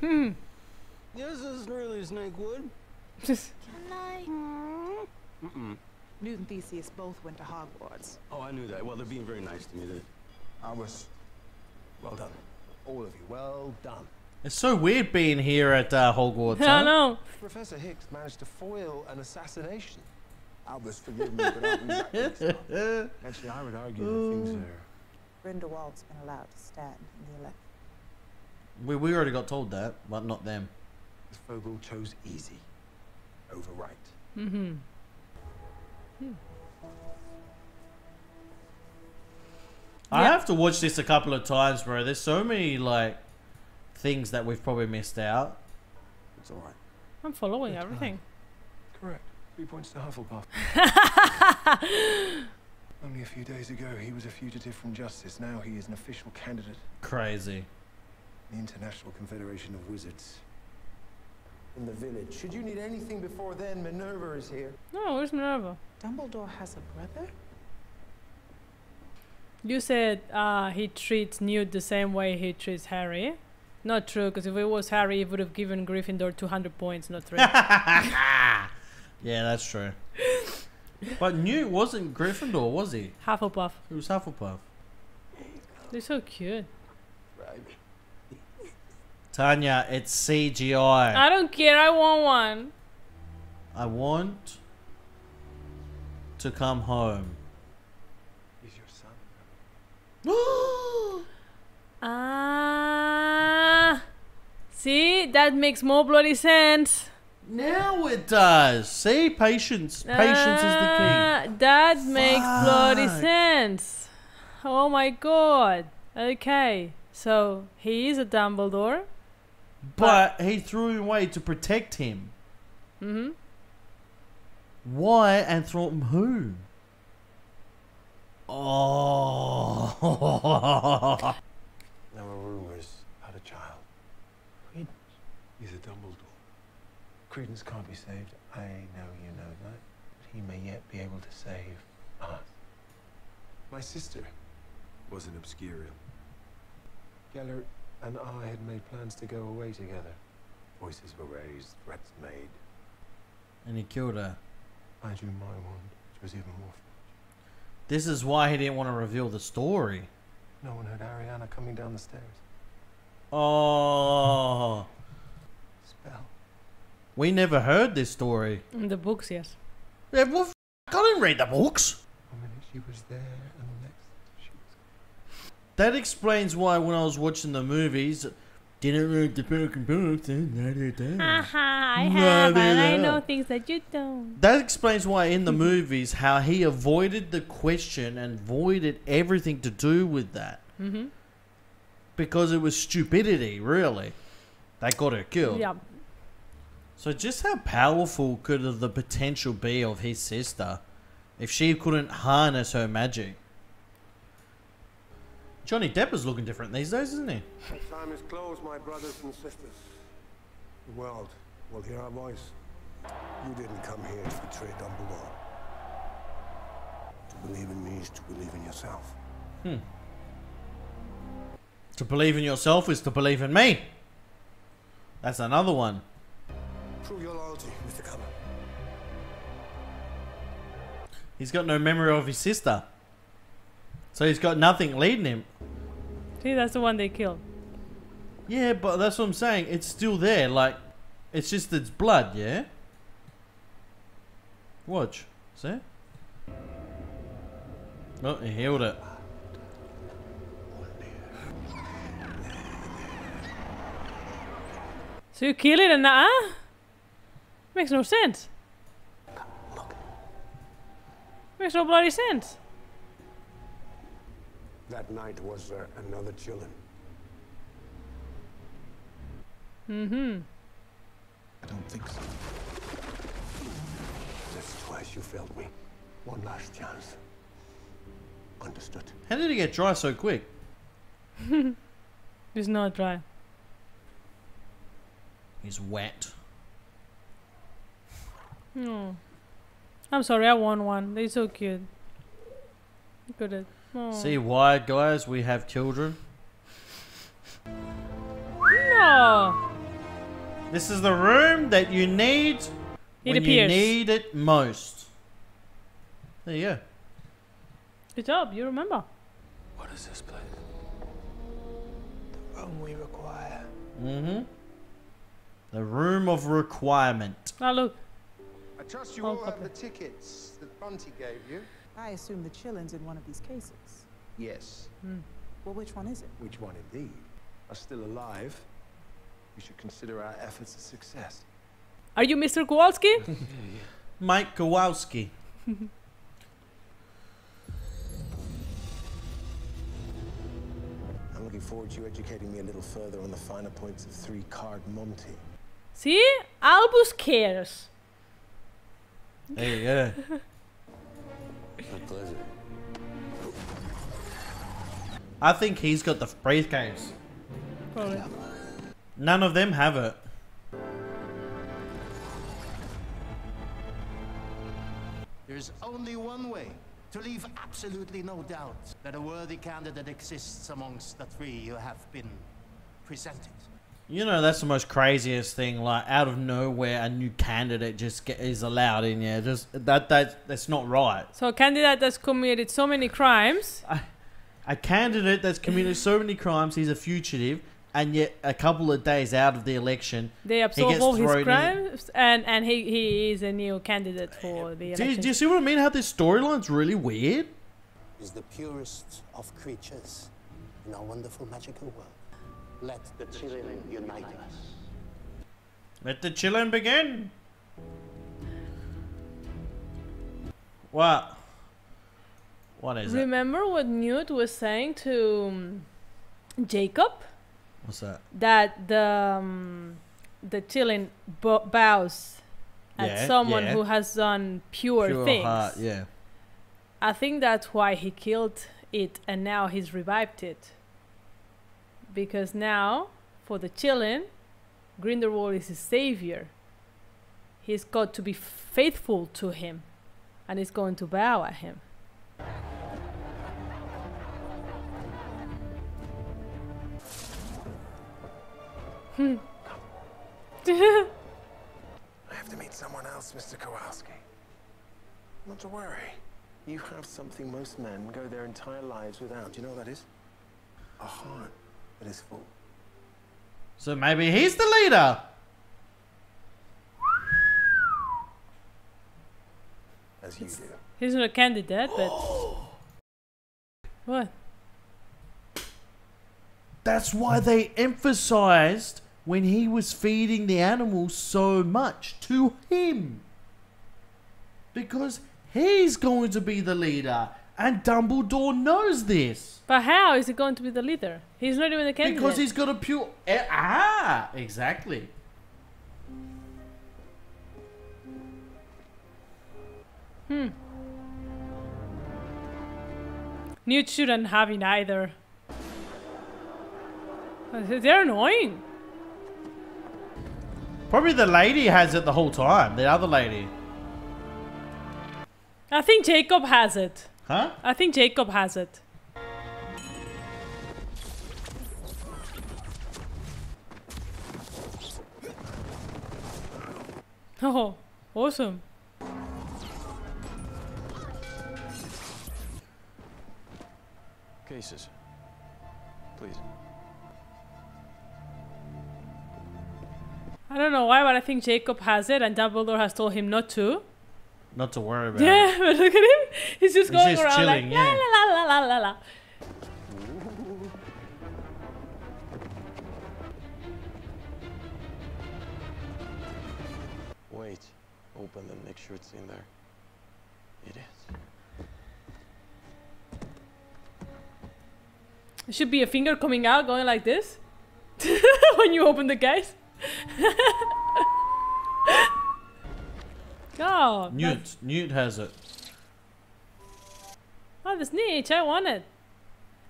Hmm. This isn't really Snakewood. Just can I? Mm-mm. Newt and Theseus both went to Hogwarts. Oh, I knew that. Well, they're being very nice to me. They... I was... Well done. All of you, well done. It's so weird being here at uh, Hogwarts. I know. Huh? Professor Hicks managed to foil an assassination. Albus, forgive me, but I'll be back next time. Actually, I would argue that things are... Grindelwald's been allowed to stand in the election. We, we already got told that, but not them. Fogel chose easy over right. Mm-hmm. Hmm. I yeah. have to watch this a couple of times, bro. There's so many, like, things that we've probably missed out. It's alright. I'm following Good everything. Time. Correct. Three points to Hufflepuff. Only a few days ago, he was a fugitive from justice. Now he is an official candidate. Crazy. The International Confederation of Wizards. In the village. Should you need anything before then, Minerva is here. No, where's Minerva? Dumbledore has a brother? You said uh, he treats Newt the same way he treats Harry. Not true, because if it was Harry, he would have given Gryffindor two hundred points, not three. Yeah, that's true. But Newt wasn't Gryffindor, was he? Hufflepuff. He was Hufflepuff. They're so cute. Right. Tanya, it's C G I. I don't care, I want one. I want to come home. He's your son. Ah, uh, see, that makes more bloody sense. Now it does. See, patience. Patience uh, is the key. That Fuck. makes bloody sense. Oh my god. Okay, so he is a Dumbledore. But, but he threw him away to protect him. Mm-hmm. Why and from who? Oh. There were rumors about a child. Credence. He's a Dumbledore. Credence can't be saved. I know you know that. But he may yet be able to save us. My sister was an Obscurial. Gellert and I had made plans to go away together. Voices were raised, threats made. And he killed her. I drew my wand, which was even more foolish. This is why he didn't want to reveal the story. No one heard Ariana coming down the stairs. Oh. Spell. We never heard this story. In the books, yes. Yeah, well, f I didn't read the books. One minute she was there, and the next she was gone. That explains why when I was watching the movies, didn't read the fucking books, and neither did. Haha, I have, and I know things that you don't. That explains why in the movies, how he avoided the question and avoided everything to do with that. Mm-hmm. Because it was stupidity, really, that got her killed. Yeah. So just how powerful could the potential be of his sister if she couldn't harness her magic? Johnny Depp is looking different these days, isn't he? The time is close, my brothers and sisters. The world will hear our voice. You didn't come here to betray Dumbledore. To believe in me is to believe in yourself. Hmm. To believe in yourself is to believe in me. That's another one. Prove your loyalty, Mister Cullen. He's got no memory of his sister. So he's got nothing leading him. See, that's the one they killed. Yeah, but that's what I'm saying. It's still there. Like, it's just its blood, yeah? Watch. See? Oh, he healed it. So you kill it and uh -uh? Makes no sense. Makes no bloody sense. That night was uh, another Qilin. Mm-hmm. I don't think so. Just twice you failed me. One last chance. Understood. How did it get dry so quick? It's not dry. He's wet. No. I'm sorry, I won one. They're so cute. Look at it. Oh. See why, guys, we have children? No! This is the room that you need It when appears. You need it most. There you go. Good job, you remember. What is this place? The room we require. Mm-hmm. The room of requirement. Now look. I trust you all have the tickets that Bunty gave you. I assume the Qilin's in one of these cases. Yes. Mm. Well, which one is it? Which one indeed? Are still alive. We should consider our efforts a success. Are you Mister Kowalski? Mike Kowalski. I'm looking forward to you educating me a little further on the finer points of three card Monty. See? Albus cares. There you go. My pleasure. I think he's got the briefcase. Probably. None of them have it. There's only one way to leave absolutely no doubt that a worthy candidate exists amongst the three who have been presented. You know, that's the most craziest thing. Like, out of nowhere, a new candidate just get, is allowed in. Yeah, just that that that's not right. So, a candidate that's committed so many crimes. A, a candidate that's committed so many crimes. He's a fugitive, and yet a couple of days out of the election, they absolve he gets all his crimes, in. and and he he is a new candidate for the election. Do you, do you see what I mean? How this storyline's really weird. Is the purest of creatures in our wonderful magical world. Let the Qilin unite us. Let the Qilin begin. What? What is it? Remember what Newt was saying to Jacob? What's that? That the um, the Qilin bows at yeah, someone yeah. who has done pure, pure things. Heart, yeah. I think that's why he killed it, and now he's revived it. Because now, for the Qilin, Grindelwald is his savior. He's got to be faithful to him, and he's going to bow at him. Hmm. I have to meet someone else, Mister Kowalski. Not to worry. You have something most men go their entire lives without. Do you know what that is? A heart. That is full. So maybe he's the leader. As you it's, do. He's not a candidate, but what? That's why they emphasized when he was feeding the animals so much to him. Because he's going to be the leader. And Dumbledore knows this. But how is he going to be the leader? He's not even the candidate. Because he's got a pure... Ah, exactly. Hmm. Newt shouldn't have it either. They're annoying. Probably the lady has it the whole time. The other lady. I think Jacob has it. Huh? I think Jacob has it. Oh, awesome. Cases. Please. I don't know why, but I think Jacob has it and Dumbledore has told him not to. Not to worry about. Yeah, but look at him. He's just He's going just around chilling, like la, yeah. la la la la la. Wait, open them. Make sure it's in there. It is. There should be a finger coming out, going like this, when you open the case. Oh, Newt, that's... Newt has it. Oh, the snitch, I want it.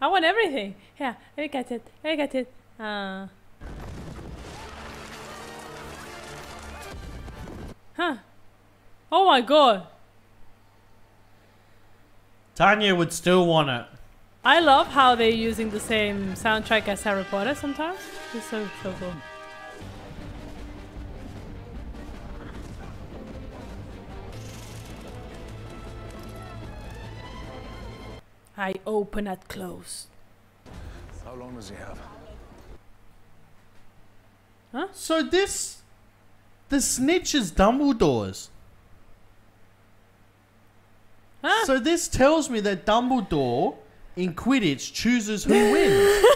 I want everything. Yeah, I got it, I got it. Uh. Huh. Oh my god. Tanya would still want it. I love how they're using the same soundtrack as Harry Potter sometimes. It's so, so cool. I open at close. How long does he have? Huh? So this... The snitch is Dumbledore's. Huh? So this tells me that Dumbledore in Quidditch chooses who wins.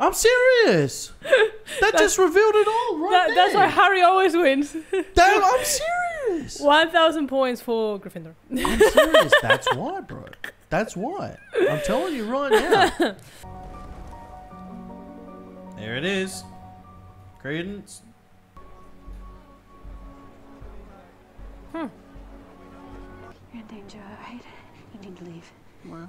I'm serious. That that's, just revealed it all right that, there. That's why Harry always wins. Damn, I'm serious. one thousand points for Gryffindor. I'm serious. That's why, bro. That's why. I'm telling you right now. There it is. Credence. Hmm. You're in danger, alright? You need to leave. Wow.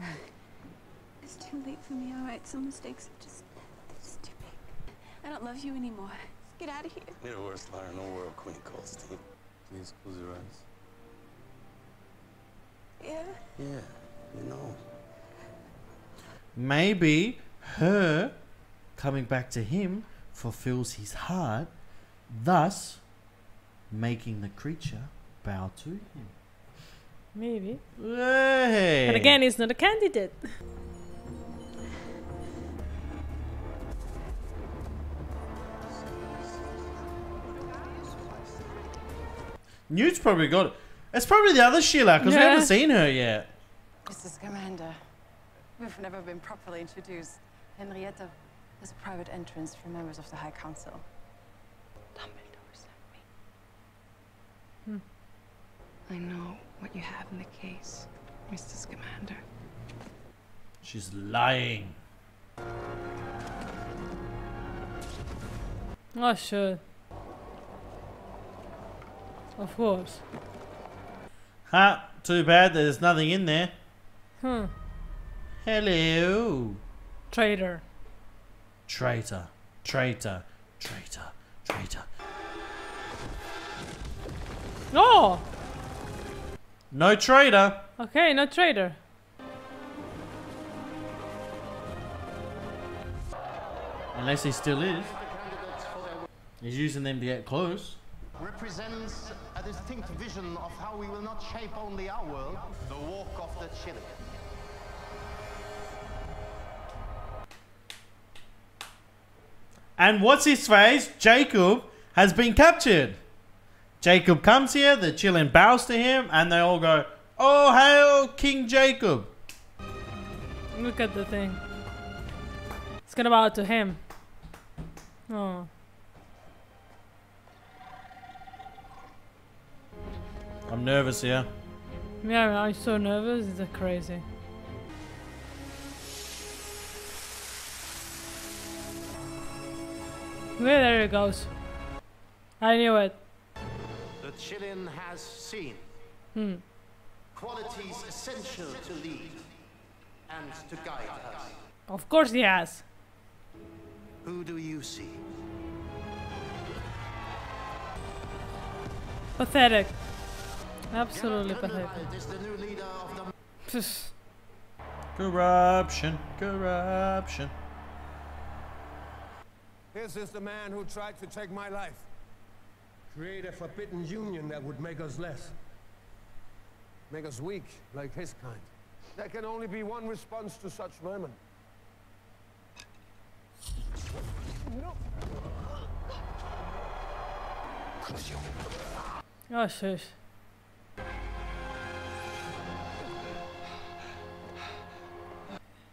It's too late for me, alright? Some mistakes are just, they're just too big. I don't love you anymore. Get out of here. You're the worst liar in the world, Queen Colstein. Please close your eyes. Yeah? Yeah, you know. Maybe her coming back to him fulfills his heart, thus making the creature bow to him. Maybe. Hey. But again, he's not a candidate. Newt's probably got it. It's probably the other Sheila, because yeah. we haven't seen her yet. Missus Scamander, we've never been properly introduced. Henrietta has a private entrance for members of the High Council. Dumbledore sent me. Hmm. I know what you have in the case, Mister Scamander. She's lying. Oh, sure. Of course. Ha! Too bad there's nothing in there. Hmm. Hello. Traitor. Traitor. Traitor. Traitor. Traitor. No! No traitor. Okay, no traitor. Unless he still is. He's using them to get close. Represents a distinct vision of how we will not shape only our world. The walk of the Qilin. And what's his face? Jacob has been captured. Jacob comes here, the Qilin bows to him, and they all go, "Oh, hail King Jacob!" Look at the thing. It's gonna bow to him. Oh. I'm nervous here. Yeah, I'm so nervous. It's crazy. Well, there it goes. I knew it. Qilin has seen hmm. qualities essential to lead and to guide us. Of course he has. Who do you see? Pathetic. Absolutely pathetic. Corruption, corruption. This is the man who tried to take my life. Create a forbidden union that would make us less. Make us weak, like his kind. There can only be one response to such vermin. No. Oh, shit.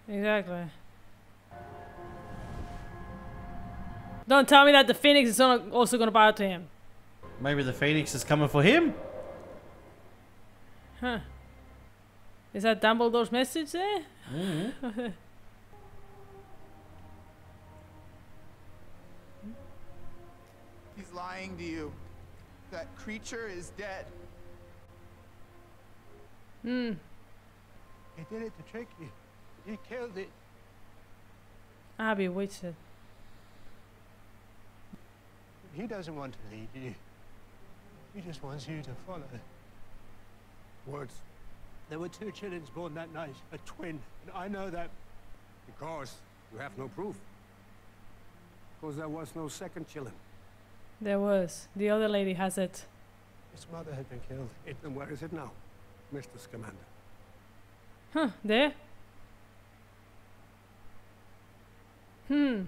Exactly. Don't tell me that the Phoenix is also gonna bow to him. Maybe the Phoenix is coming for him? Huh. Is that Dumbledore's message there? Mm-hmm. He's lying to you. That creature is dead. Hmm. He did it to trick you. He killed it. I bewitched it. He doesn't want to lead you. He just wants you to follow. Words. There were two Qilins born that night, a twin, and I know that... Because you have no proof. Because there was no second Qilin. There was. The other lady has it. His mother had been killed. It, and where is it now, Mister Scamander? Huh, there? Hmm.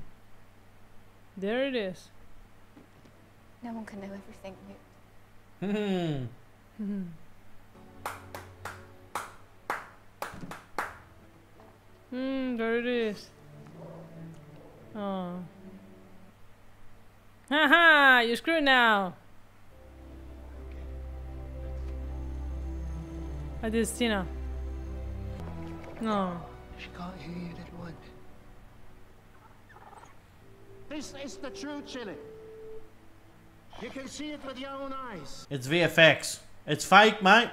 There it is. No one can know everything, Newt. Hmm. Hmm. Hmm, there it is. Oh. Haha, you're screwed now. I did Tina. No. She can't hear you, little one. This is the true Qilin. You can see it with your own eyes. It's V F X. It's fake, mate.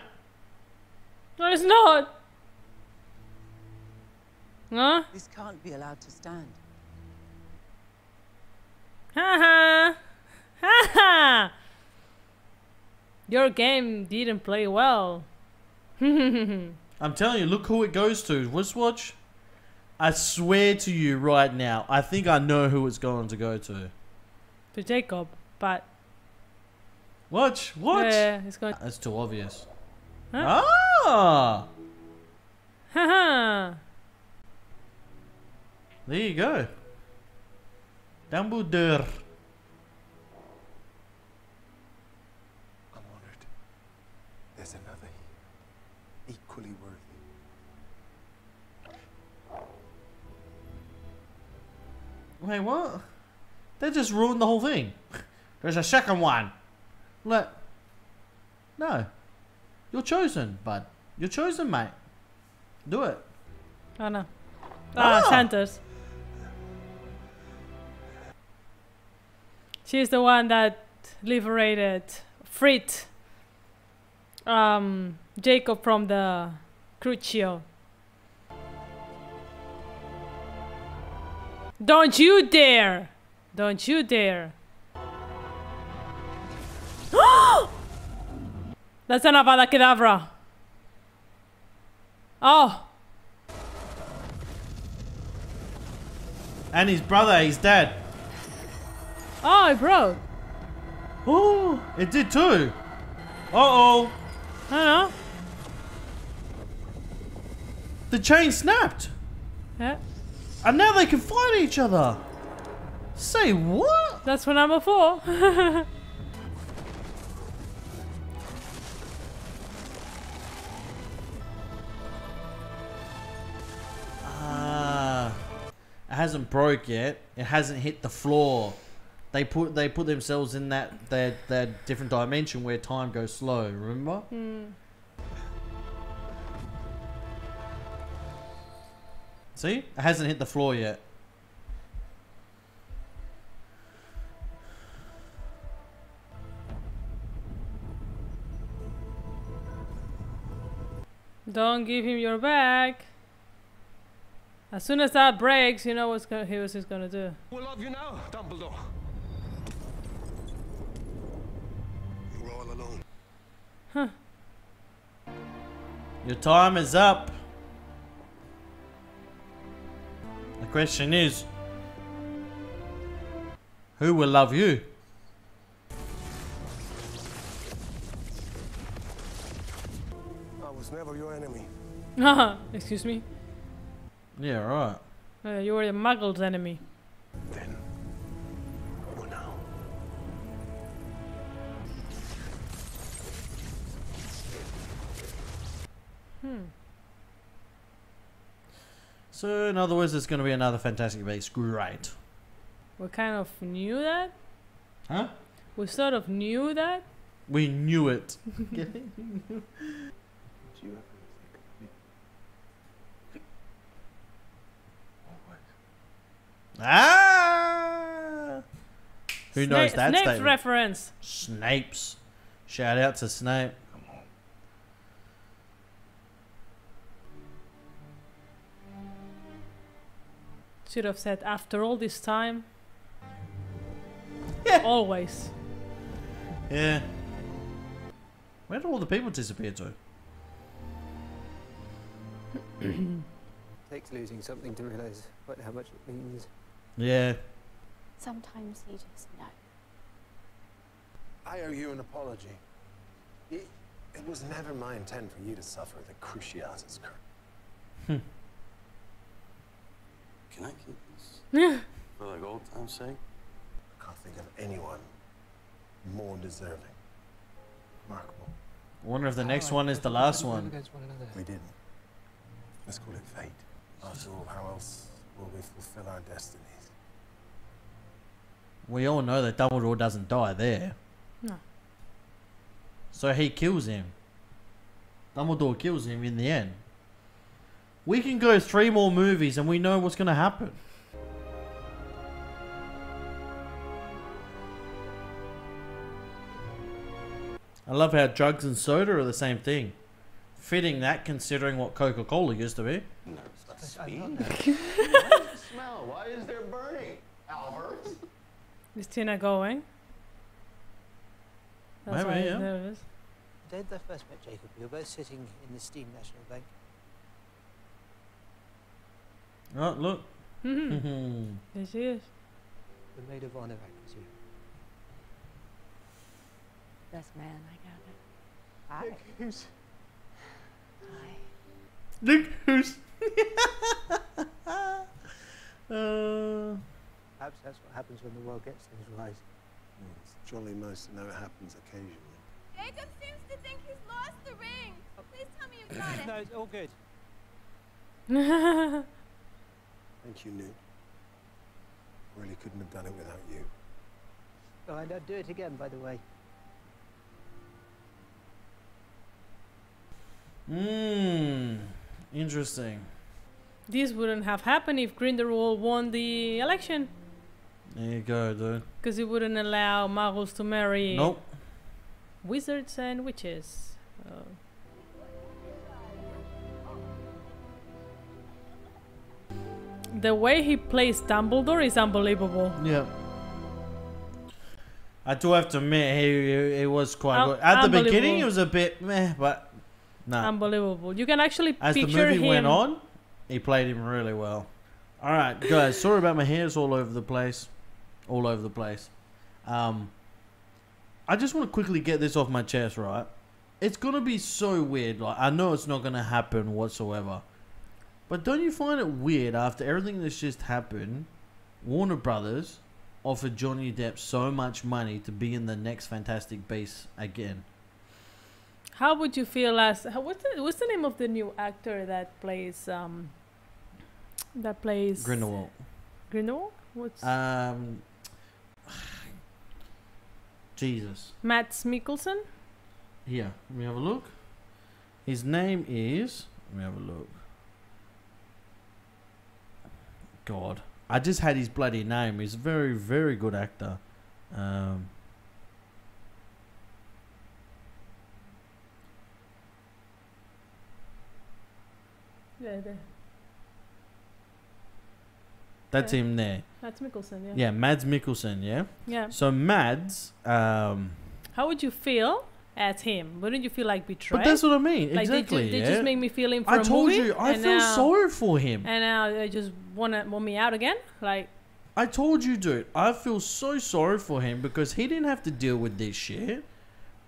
No, it's not. Huh? This can't be allowed to stand. Haha! Haha! Your game didn't play well. I'm telling you, look who it goes to. Wristwatch? I swear to you right now, I think I know who it's going to go to. To Jacob, but... Watch! Watch! Yeah, it's going... That's too obvious. Huh? Ah! Haha! There you go. Dumbledore. I'm honored. There's another here. Equally worthy. Wait, what? They just ruined the whole thing. There's a second one. Look. No. You're chosen, bud. You're chosen, mate. Do it. Oh, no. Ah, ah. Santa's. She's the one that liberated, freed um, Jacob from the Crucio. Don't you dare! Don't you dare! That's an abracadabra. Oh! And his brother, he's dead. Oh, it broke. Oh, it did too. Uh oh. Huh? The chain snapped. Yeah. And now they can fight each other. Say what? That's for number four. Ah. It hasn't broke yet. It hasn't hit the floor. They put they put themselves in that their their different dimension where time goes slow. Remember? Mm. See, it hasn't hit the floor yet. Don't give him your bag. As soon as that breaks, you know what's gonna, he was just gonna do. We love you now, Dumbledore. Huh. Your time is up. The question is, who will love you? I was never your enemy. Excuse me? Yeah, right. Uh, you were the muggle's enemy. Then. Hmm. So, in other words, it's going to be another Fantastic Beasts, right? We kind of knew that. Huh? We sort of knew that. We knew it. Ah! Who Sna knows that? Snape's statement? Reference. Snape's. Shout out to Snape. Should have said, after all this time. Yeah. Always. Yeah. Where did all the people disappear to? Takes losing something to realize quite how much it means. Yeah. Sometimes you just know. I owe you an apology. It, it was never my intent for you to suffer the Cruciatus curse. Hmm. Can I keep this? For like old time's sake? I can't think of anyone more deserving. Remarkable. I wonder if the next one is the last one. We didn't. Let's call it fate. After all, how else will we fulfill our destinies? We all know that Dumbledore doesn't die there. No. So he kills him. Dumbledore kills him in the end. We can go three more movies and we know what's going to happen. I love how drugs and soda are the same thing. Fitting that, considering what Coca-Cola used to be. No, it's not speed. What is the smell? Why is there burning, Albert? Is Tina going? That's Maybe, yeah. Nervous. The day I first met Jacob, we were both sitting in the Steam National Bank. Oh, look. Mm-hmm. There she is. The maid of honor was here. Best man, I got it. Look who's. Hi. Look who's. uh. Perhaps that's what happens when the world gets things right. Well, it's jolly nice to know it happens occasionally. Jacob seems to think he's lost the ring. Please tell me you've got it. No, it's all good. Thank you, Newt. Really couldn't have done it without you. Oh, and I'd do it again, by the way. Mmm, interesting. This wouldn't have happened if Grindelwald won the election. There you go, dude. Because he wouldn't allow muggles to marry. Nope. Wizards and witches. Oh. The way he plays Dumbledore is unbelievable. Yeah. I do have to admit, he, he, he was quite Un good. At the beginning, it was a bit meh, but no. Unbelievable. You can actually As picture him. As the movie him. went on, he played him really well. All right, guys. Sorry about my hair's all over the place. All over the place. Um, I just want to quickly get this off my chest, right? It's going to be so weird. Like, I know it's not going to happen whatsoever. But don't you find it weird after everything that's just happened, Warner Brothers offered Johnny Depp so much money to be in the next Fantastic Beasts again? How would you feel as... How, what's, the, what's the name of the new actor that plays... Um, that plays... Grindelwald. Grindelwald? What's... Um, Jesus. Mads Mikkelsen? Yeah. Let me have a look. His name is... Let me have a look. God, I just had his bloody name. He's a very, very good actor. Um, yeah, there. That's yeah. him there. Mads Mikkelsen, yeah. Yeah, Mads Mikkelsen, yeah. Yeah. So Mads. Um, How would you feel at him? Wouldn't you feel like betrayed? But that's what I mean. Like exactly. They, ju yeah. they just make me feel him for I a told movie, you, I feel now, sorry for him. And now they just want to want me out again. Like I told you, dude. I feel so sorry for him because he didn't have to deal with this shit.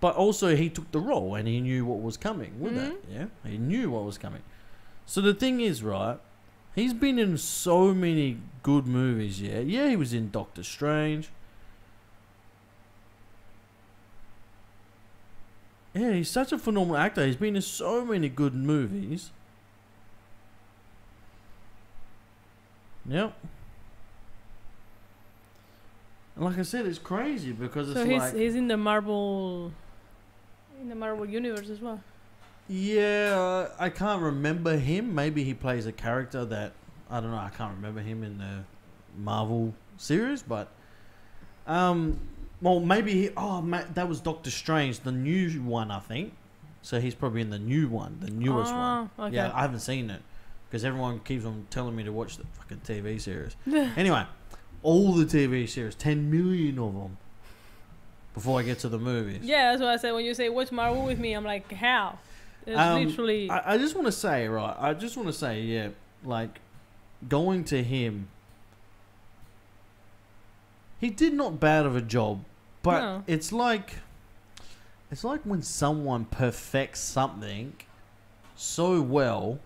But also he took the role and he knew what was coming with mm-hmm. it. Yeah, he knew what was coming. So the thing is, right? He's been in so many good movies. Yeah, yeah. He was in Doctor Strange. Yeah, he's such a phenomenal actor. He's been in so many good movies. Yep. And like I said, it's crazy because it's so he's, like... he's in the Marvel... In the Marvel universe as well. Yeah, I can't remember him. Maybe he plays a character that... I don't know, I can't remember him in the Marvel series, but... Um... Well, maybe he... Oh, Matt, that was Doctor Strange, the new one, I think. So he's probably in the new one, the newest oh, one. Okay. Yeah, I haven't seen it. Because everyone keeps on telling me to watch the fucking T V series. Anyway, all the T V series, ten million of them, before I get to the movies. Yeah, that's what I said. When you say, watch Marvel with me, I'm like, how? It's um, literally... I, I just want to say, right, I just want to say, yeah, like, going to him... He did not bad of a job. But no. it's like it's like when someone perfects something so well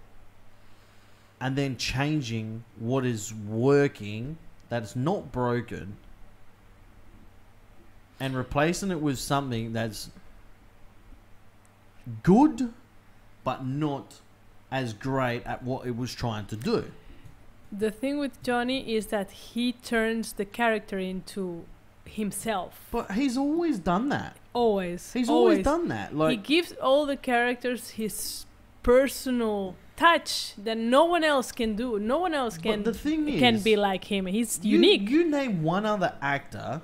and then changing what is working that is not broken and replacing it with something that's good but not as great at what it was trying to do. The thing with Johnny is that he turns the character into himself. But he's always done that. Always. He's always, always done that. Like, he gives all the characters his personal touch that no one else can do. No one else can, but the thing is, can be like him. He's you, unique. You name one other actor,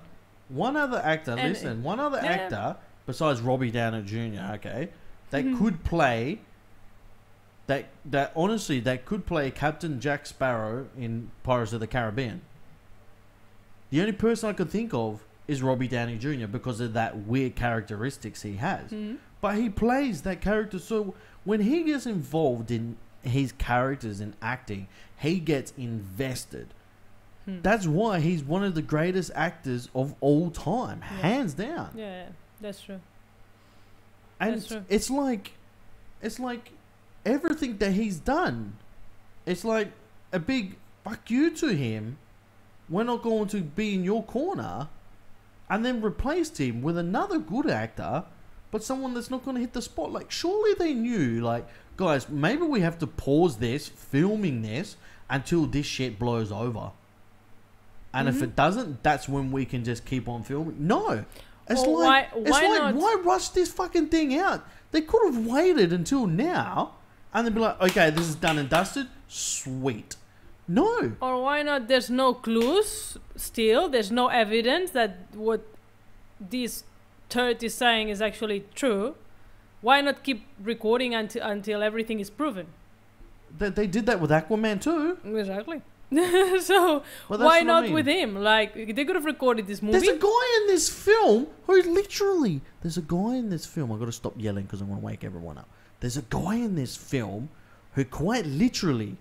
one other actor, and listen, one other yeah. actor besides Robbie Downey Junior, okay, that mm-hmm. could play... That, that honestly, that could play Captain Jack Sparrow in Pirates of the Caribbean. The only person I could think of is Robbie Downey Junior because of that weird characteristics he has. Mm-hmm. But he plays that character. So when he gets involved in his characters and acting, he gets invested. Hmm. That's why he's one of the greatest actors of all time, yeah. hands down. Yeah, that's true. And that's it's, true. it's like, it's like. everything that he's done, it's like a big fuck you to him. We're not going to be in your corner, and then replaced him with another good actor, but someone that's not going to hit the spotlight. Surely they knew, like, guys, maybe we have to pause this filming this until this shit blows over, and mm-hmm. if it doesn't, that's when we can just keep on filming. No, it's well, like why, it's why like not? why rush this fucking thing out? They could have waited until now. And they'd be like, okay, this is done and dusted. Sweet. No. Or why not? There's no clues still. There's no evidence that what this turd is saying is actually true. Why not keep recording until, until everything is proven? They, they did that with Aquaman too. Exactly. So well, why not I mean. with him? Like, they could have recorded this movie. There's a guy in this film who literally... There's a guy in this film. I've got to stop yelling because I want to wake everyone up. There's a guy in this film who quite literally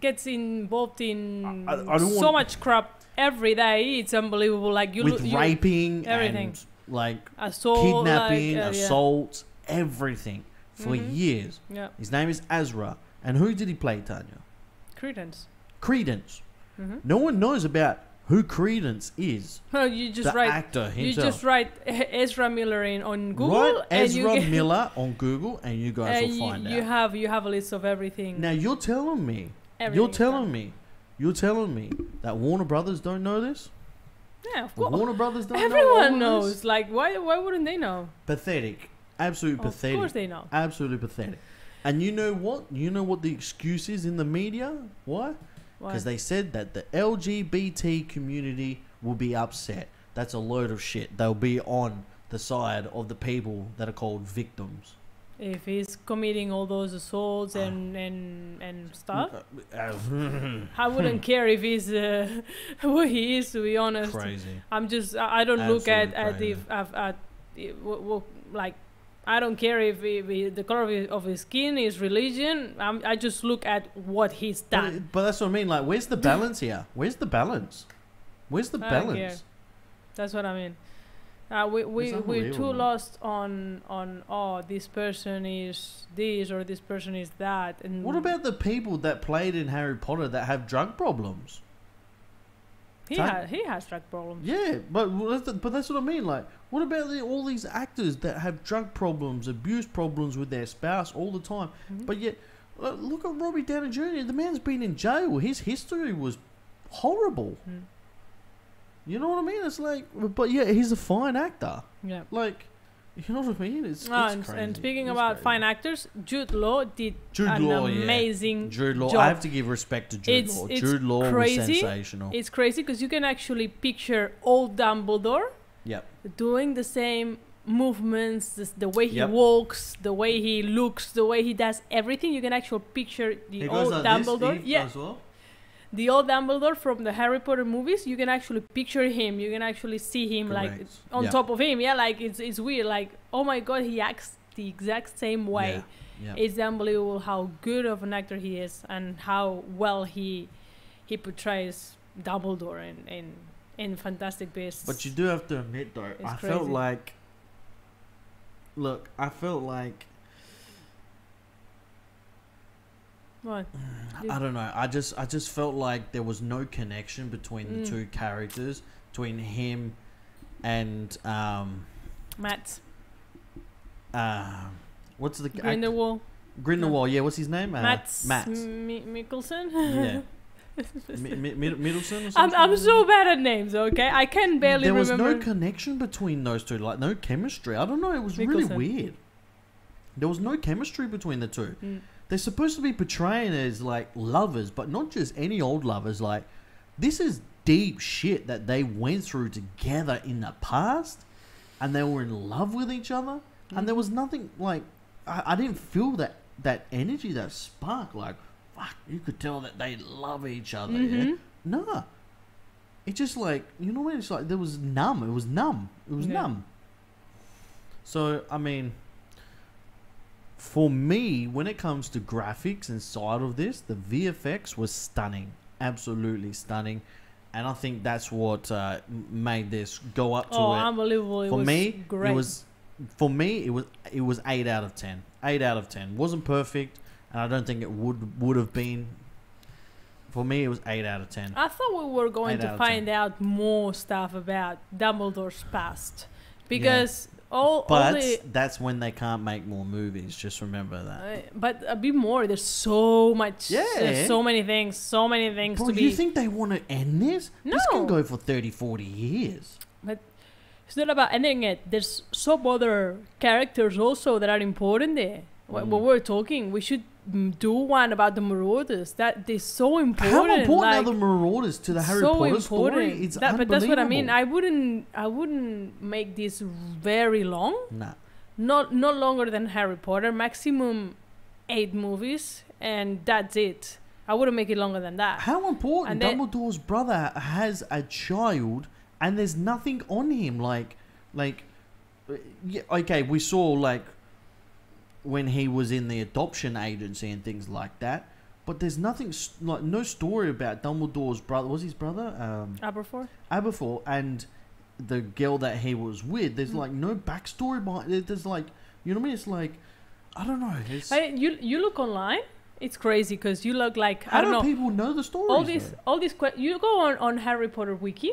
gets involved in I, I, I so want, much crap every day. It's unbelievable. Like you, with you, raping, everything, and like assault, kidnapping, like, uh, assault, yeah. everything for mm-hmm. years. Yeah. His name is Ezra, and who did he play, Tanya? Credence. Credence. Mm-hmm. No one knows about who Credence is. Well, you just the write, actor himself. You just write Ezra Miller in on Google. Write Ezra and you Miller on Google, and you guys and will you, find you out. You have you have a list of everything. Now you're telling me, everything you're telling me, you're telling me that Warner Brothers don't know this. Yeah, of course. Warner Brothers don't. Everyone know knows. This? Like, why why wouldn't they know? Pathetic. Absolutely oh, pathetic. Of course they know. Absolutely pathetic. And you know what? You know what the excuse is in the media? Why? Because they said that the L G B T community will be upset. That's a load of shit. They'll be on the side of the people that are called victims. If he's committing all those assaults and, uh, and, and stuff. Uh, I wouldn't care if he's uh, who he is, to be honest. Crazy. I'm just, I don't Absolutely look at, at if, at, at, like, I don't care if, he, if he, the color of his, of his skin, his religion. I'm, I just look at what he's done. But, but that's what I mean. Like, where's the balance here? Where's the balance? Where's the I balance? That's what I mean. Uh, we we we're too lost on on oh this person is this or this person is that. And what about the people that played in Harry Potter that have drug problems? He has he has drug problems. Yeah, but but that's what I mean. Like, what about the, all these actors that have drug problems, abuse problems with their spouse all the time? Mm-hmm. But yet, look at Robbie Downey Junior The man's been in jail. His history was horrible. Mm. You know what I mean? It's like, but yeah, he's a fine actor. Yeah, like, you know what I mean? It's, oh, it's and, crazy. And speaking it's about crazy. fine actors, Jude Law did Jude an Law, amazing yeah. Jude Law. job. I have to give respect to Jude it's, Law. It's Jude Law crazy. was sensational. It's crazy because you can actually picture old Dumbledore yep. doing the same movements, the, the way he yep. walks, the way he looks, the way he does everything. You can actually picture the he old like Dumbledore. This, yeah. well. The old Dumbledore from the Harry Potter movies, you can actually picture him. You can actually see him Correct. like on yep. top of him. Yeah, like it's it's weird. Like, oh my God, he acts the exact same way. Yeah. Yep. It's unbelievable how good of an actor he is and how well he he portrays Dumbledore in in, in Fantastic Beasts. But you do have to admit though, it's I crazy. felt like look, I felt like Why? I don't know. I just I just felt like there was no connection between mm. the two characters, between him and um, Matt. Uh, what's the Grindelwald? Grindelwald, yeah. What's his name? Uh, Mads Mikkelsen. Yeah. M Mid Middleton or something? I'm, I'm so bad at names, okay? I can barely remember. There was remember. no connection between those two, like no chemistry. I don't know, it was Mikkelsen. really weird. There was no chemistry between the two. Mm. They're supposed to be portraying as like lovers, but not just any old lovers. Like, this is deep shit that they went through together in the past, and they were in love with each other, mm. and there was nothing like, I, I didn't feel that, that energy, that spark, like, fuck, you could tell that they love each other. Mm-hmm. Yeah? Nah. It's just like, you know what? It's like there was numb. It was numb. It was yeah. numb. So, I mean, for me, when it comes to graphics inside of this, the V F X was stunning. Absolutely stunning. And I think that's what uh, made this go up to oh, it. Oh, unbelievable. It for was me, great. It was, for me, it was, it was eight out of ten. eight out of ten. Wasn't perfect. And I don't think it would would have been. For me, it was eight out of ten. I thought we were going to find out more stuff about Dumbledore's past. Because yeah. all... But all the, that's when they can't make more movies. Just remember that. Uh, but a bit more. There's so much. Yeah. There's so many things. So many things Bro, to do you be. think they want to end this? No. This can go for thirty, forty years. But it's not about ending it. There's some other characters also that are important there. Mm. What we're talking, we should... do one about the Marauders. That they're so important. How important like, are the Marauders to the Harry so Potter important. story? It's that, but that's what I mean. I wouldn't. I wouldn't make this very long. Nah. Not not longer than Harry Potter. Maximum eight movies, and that's it. I wouldn't make it longer than that. How important? Then, Dumbledore's brother has a child, and there's nothing on him. Like, like, yeah, okay, we saw like. when he was in the adoption agency and things like that, but there's nothing st like no story about Dumbledore's brother. Was his brother um, Aberforth? Aberforth and the girl that he was with. There's mm. like no backstory behind it. There's like, you know what I mean? It's like, I don't know. It's I, you you look online. It's crazy because you look like I don't know. How do people know the stories? All these, all these questions. You go on on Harry Potter Wiki.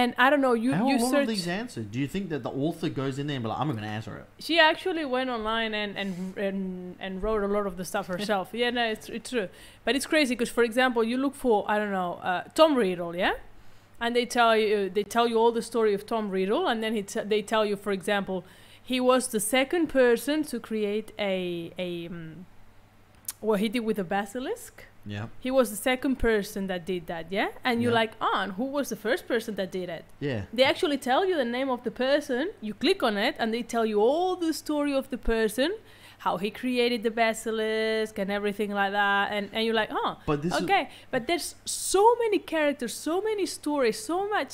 And I don't know, you, How you search... How are these answered? Do you think that the author goes in there and be like, I'm not going to answer it? She actually went online and, and, and, and wrote a lot of the stuff herself. yeah, no, it's, it's true. But it's crazy because, for example, you look for, I don't know, uh, Tom Riddle, yeah? And they tell you they tell you all the story of Tom Riddle. And then he t they tell you, for example, he was the second person to create a... a um, what he did with a basilisk. Yeah. He was the second person that did that, yeah? And you're yeah. like, oh, and who was the first person that did it? Yeah. They actually tell you the name of the person, you click on it, and they tell you all the story of the person, how he created the basilisk and everything like that, and, and you're like, oh, but this okay. But there's so many characters, so many stories, so much,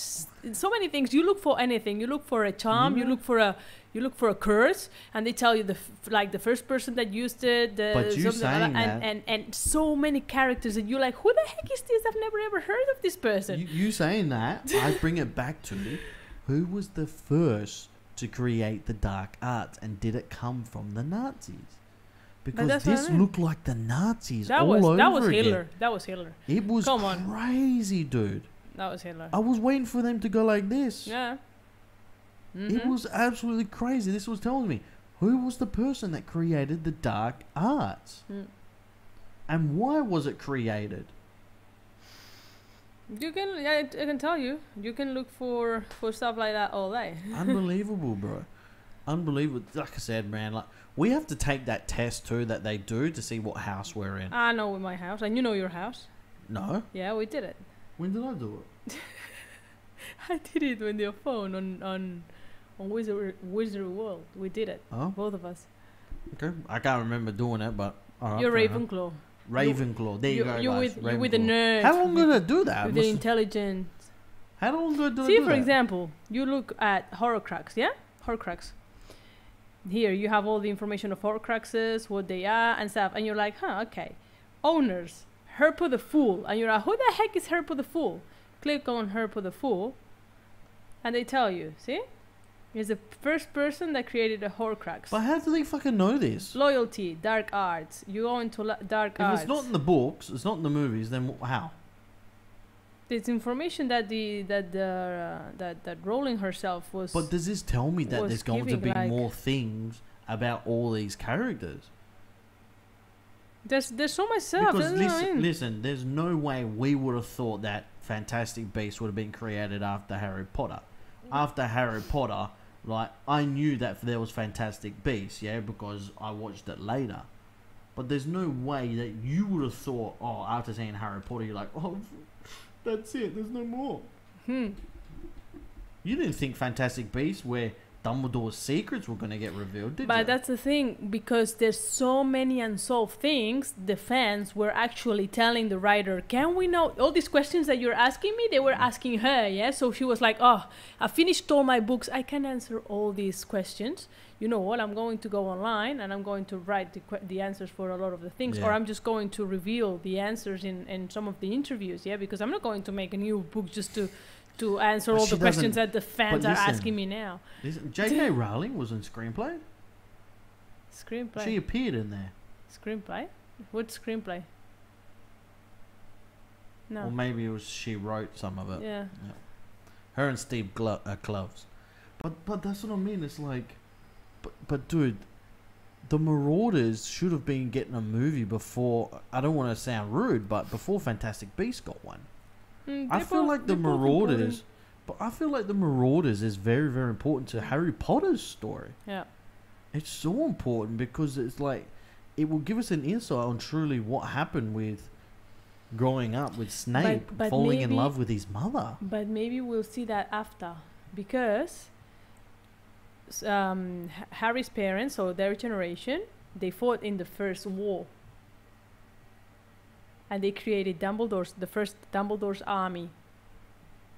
so many things. You look for anything. You look for a charm, mm-hmm. you look for a... You look for a curse, and they tell you the f like the first person that used it, the but you saying that, and, and and so many characters, and you're like, who the heck is this? I've never ever heard of this person. You, you saying that, I bring it back to who was the first to create the dark arts, and did it come from the Nazis? Because this I mean. looked like the Nazis that all was, over That was again. Hitler. That was Hitler. It was come crazy, on. dude. That was Hitler. I was waiting for them to go like this. Yeah. Mm-hmm. It was absolutely crazy. This was telling me who was the person that created the dark arts, mm. and why was it created? You can, I, I can tell you. You can look for for stuff like that all day. Unbelievable, bro! Unbelievable. Like I said, man. Like we have to take that test too that they do to see what house we're in. I know my house, and you know your house. No. Yeah, we did it. When did I do it? I did it with your phone on on. On Wizard, Wizard World, we did it. Oh. Both of us. Okay, I can't remember doing it, but right, you're Ravenclaw. Ravenclaw, there you, you go. You with you with the nerds. How long did I do that? With the intelligence. How long did I do that? See, for example, you look at Horcrux, yeah, Horcrux. Here you have all the information of Horcruxes, what they are, and stuff, and you're like, huh, okay. Owners, Herpo the Fool, and you're like, who the heck is Herpo the Fool? Click on Herpo the Fool, and they tell you, see. He's the first person that created a Horcrux. But how do they fucking know this? Loyalty, dark arts. You go into dark if arts. If it's not in the books, it's not in the movies, then how? It's information that the that the uh, that that Rowling herself was. But does this tell me that there's going giving, to be like, more things about all these characters? There's there's so much stuff. Because listen, I mean? listen, there's no way we would have thought that Fantastic Beasts would have been created after Harry Potter. After Harry Potter, like I knew that there was Fantastic Beasts, yeah, because I watched it later. But there's no way that you would have thought, oh, after seeing Harry Potter, you're like, oh, that's it. There's no more. Hmm. You didn't think Fantastic Beasts where Dumbledore's secrets were going to get revealed, did but you? But that's the thing, because there's so many unsolved things, the fans were actually telling the writer, can we know all these questions that you're asking me? They were asking her, yeah? So she was like, oh, I finished all my books. I can answer all these questions. You know what? I'm going to go online and I'm going to write the, qu the answers for a lot of the things, yeah. Or I'm just going to reveal the answers in, in some of the interviews, yeah? Because I'm not going to make a new book just to... to answer but all the questions that the fans listen, are asking me now. Listen, J K Rowling was in Screenplay. Screenplay? She appeared in there. Screenplay? What Screenplay? No. Or maybe it was she wrote some of it. Yeah. yeah. Her and Steve Glo uh, Kloves. But, but that's what I mean. It's like... But, but dude, the Marauders should have been getting a movie before... I don't want to sound rude, but before Fantastic Beasts got one. Mm, I feel both, like the Marauders, important. but I feel like the Marauders is very, very important to Harry Potter's story. Yeah, it's so important because it's like it will give us an insight on truly what happened with growing up with Snape, but, but falling maybe, in love with his mother. But maybe we'll see that after, because um, Harry's parents or their generation, they fought in the First War. And they created Dumbledore's, the first Dumbledore's army.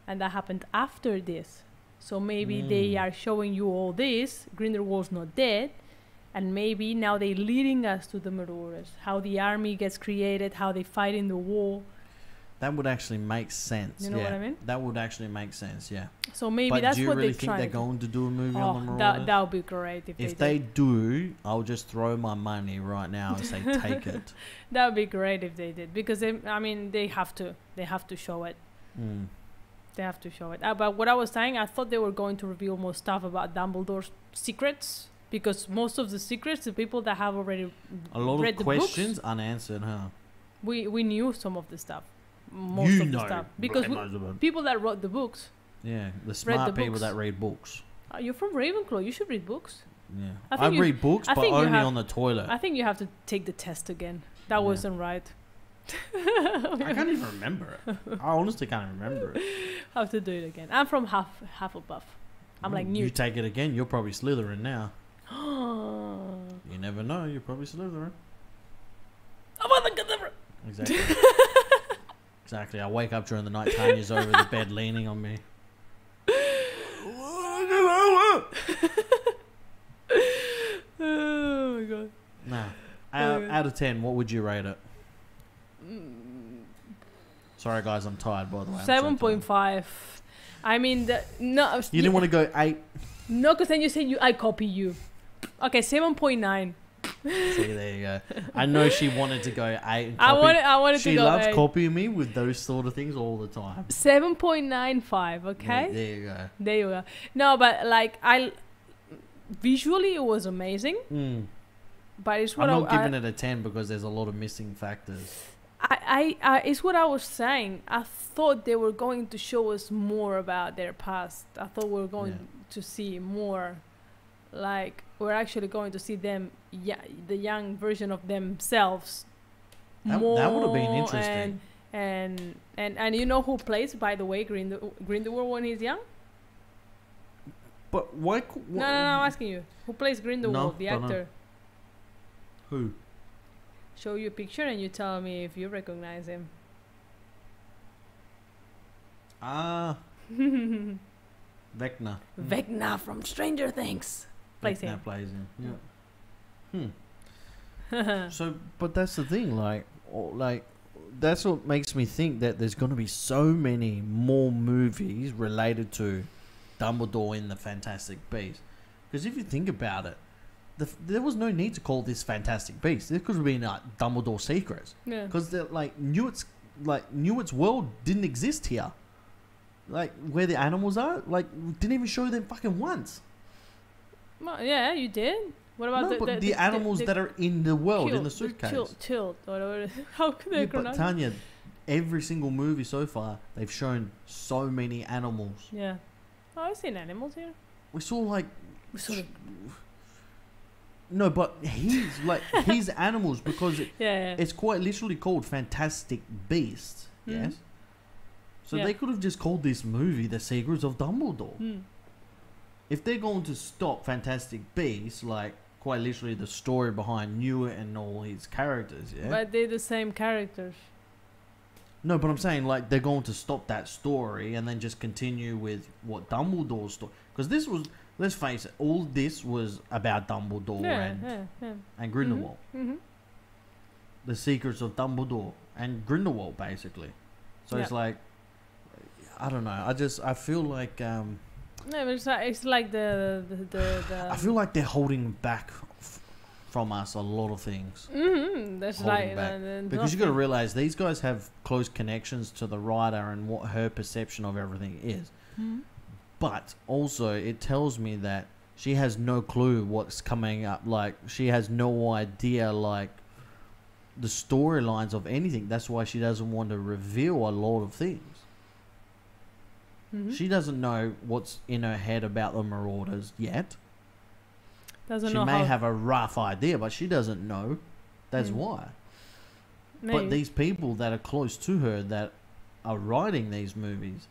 And that happened after this. So maybe mm. they are showing you all this. Grindelwald's not dead. And maybe now they're leading us to the Marauders. How the army gets created, how they fight in the war. That would actually make sense. You know yeah. what I mean? That would actually make sense, yeah. So maybe but that's what really they do you really think they're going to do a movie oh, on the Marauders? That, that would be great if, if they did. They do, I'll just throw my money right now and say, take it. That would be great if they did. Because, they, I mean, they have to. They have to show it. Mm. They have to show it. Uh, but what I was saying, I thought they were going to reveal more stuff about Dumbledore's secrets. Because most of the secrets, the people that have already read the books. A lot of questions unanswered, huh? We, we knew some of the stuff. Most you of the stuff because we, people that wrote the books, yeah, the smart the people books. that read books. Uh, you're from Ravenclaw. You should read books. Yeah, I, think I you, read books, I but only have, on the toilet. I think you have to take the test again. That yeah. wasn't right. I can't even remember it. I honestly can't remember it. I have to do it again. I'm from Huff, Hufflepuff. I'm Ooh, like Newt. You take it again, you're probably Slytherin now. You never know. You're probably Slytherin. I'm on the Slytherin. Exactly. Exactly. I wake up during the night, Tanya's over the bed leaning on me. Oh my god. Nah. Out, out of ten, what would you rate it? Mm. Sorry guys, I'm tired by the way. seven point five. I mean, the, no. You didn't yeah. want to go eight? No, because then you said you, I copy you. Okay, seven point nine. See, there you go. I know she wanted to go eight and copy. I wanted, I wanted she to go loves eight. Copying me with those sort of things all the time. Seven point nine five. Okay, yeah, there you go, there you go. No, but like I visually it was amazing, mm. but it's what I'm not I, giving I, it a ten because there's a lot of missing factors. I, I, I it's what I was saying. I thought they were going to show us more about their past. I thought we were going yeah. to see more. Like, we're actually going to see them, yeah, the young version of themselves. That, more that would have been interesting. And, and and and you know who plays, by the way, Grindel Grindelwald when he's young? But why? Wh no, no, no, I'm asking you. Who plays Grindelwald, no, the actor? Know. Who? Show you a picture and you tell me if you recognize him. Ah. Vecna. Vecna from Stranger Things. Plays him. Plays him. Yeah. Hmm. So, but that's the thing. Like, or, like, that's what makes me think that there's going to be so many more movies related to Dumbledore in the Fantastic Beasts. Because if you think about it, the, there was no need to call this Fantastic Beasts. It could have been like Dumbledore Secrets. Yeah. Because like Newt's like Newt's world didn't exist here. Like where the animals are, like didn't even show them fucking once. Well, yeah, you did. What about no, the, but the, the, the animals the, the, that are in the world killed, in the suitcase? Killed, killed. How could they? Yeah, but Tanya, every single movie so far, they've shown so many animals. Yeah, oh, I've seen animals here. We saw like, we saw sh- no, but he's like he's animals because it, yeah, yeah, it's quite literally called Fantastic Beasts. Mm-hmm. Yes. So yeah. they could have just called this movie The Secrets of Dumbledore. Mm. If they're going to stop Fantastic Beasts, like, quite literally the story behind Newt and all his characters, yeah? But they're the same characters. No, but I'm saying, like, they're going to stop that story and then just continue with what Dumbledore's story... Because this was, let's face it, all this was about Dumbledore yeah, and, yeah, yeah. and Grindelwald. Mm-hmm, mm-hmm. The Secrets of Dumbledore and Grindelwald, basically. So yeah. it's like... I don't know. I just I feel like um, no, but it's like, it's like the, the, the, the I feel like they're holding back f- from us a lot of things. Mm-hmm. That's holding like back. Uh, because you got to realize these guys have close connections to the writer and what her perception of everything is. Mm-hmm. But also, it tells me that she has no clue what's coming up. Like she has no idea. Like. The storylines of anything. That's why she doesn't want to reveal a lot of things. Mm-hmm. She doesn't know what's in her head about the Marauders yet. Doesn't she know may how... have a rough idea, but she doesn't know. That's mm. why. Maybe. But these people that are close to her that are writing these movies,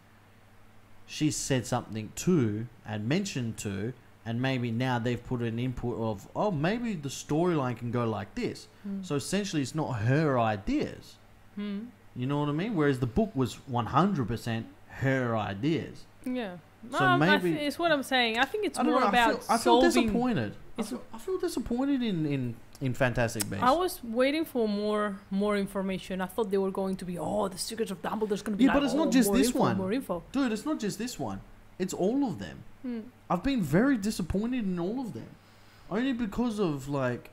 she said something to and mentioned to, and maybe now they've put an input of, oh, maybe the storyline can go like this. Mm. So essentially it's not her ideas. Mm. You know what I mean? Whereas the book was one hundred percent her ideas. Yeah. So um, maybe th- it's what I'm saying. I think it's I more know, about I feel, I feel solving. Disappointed. I feel, I feel disappointed in, in, in Fantastic Beasts. I was waiting for more more information. I thought they were going to be oh the Secrets of Dumbledore's going to be yeah, like, but it's oh, not just this info, one. More info. Dude, it's not just this one. It's all of them. Hmm. I've been very disappointed in all of them, only because of like.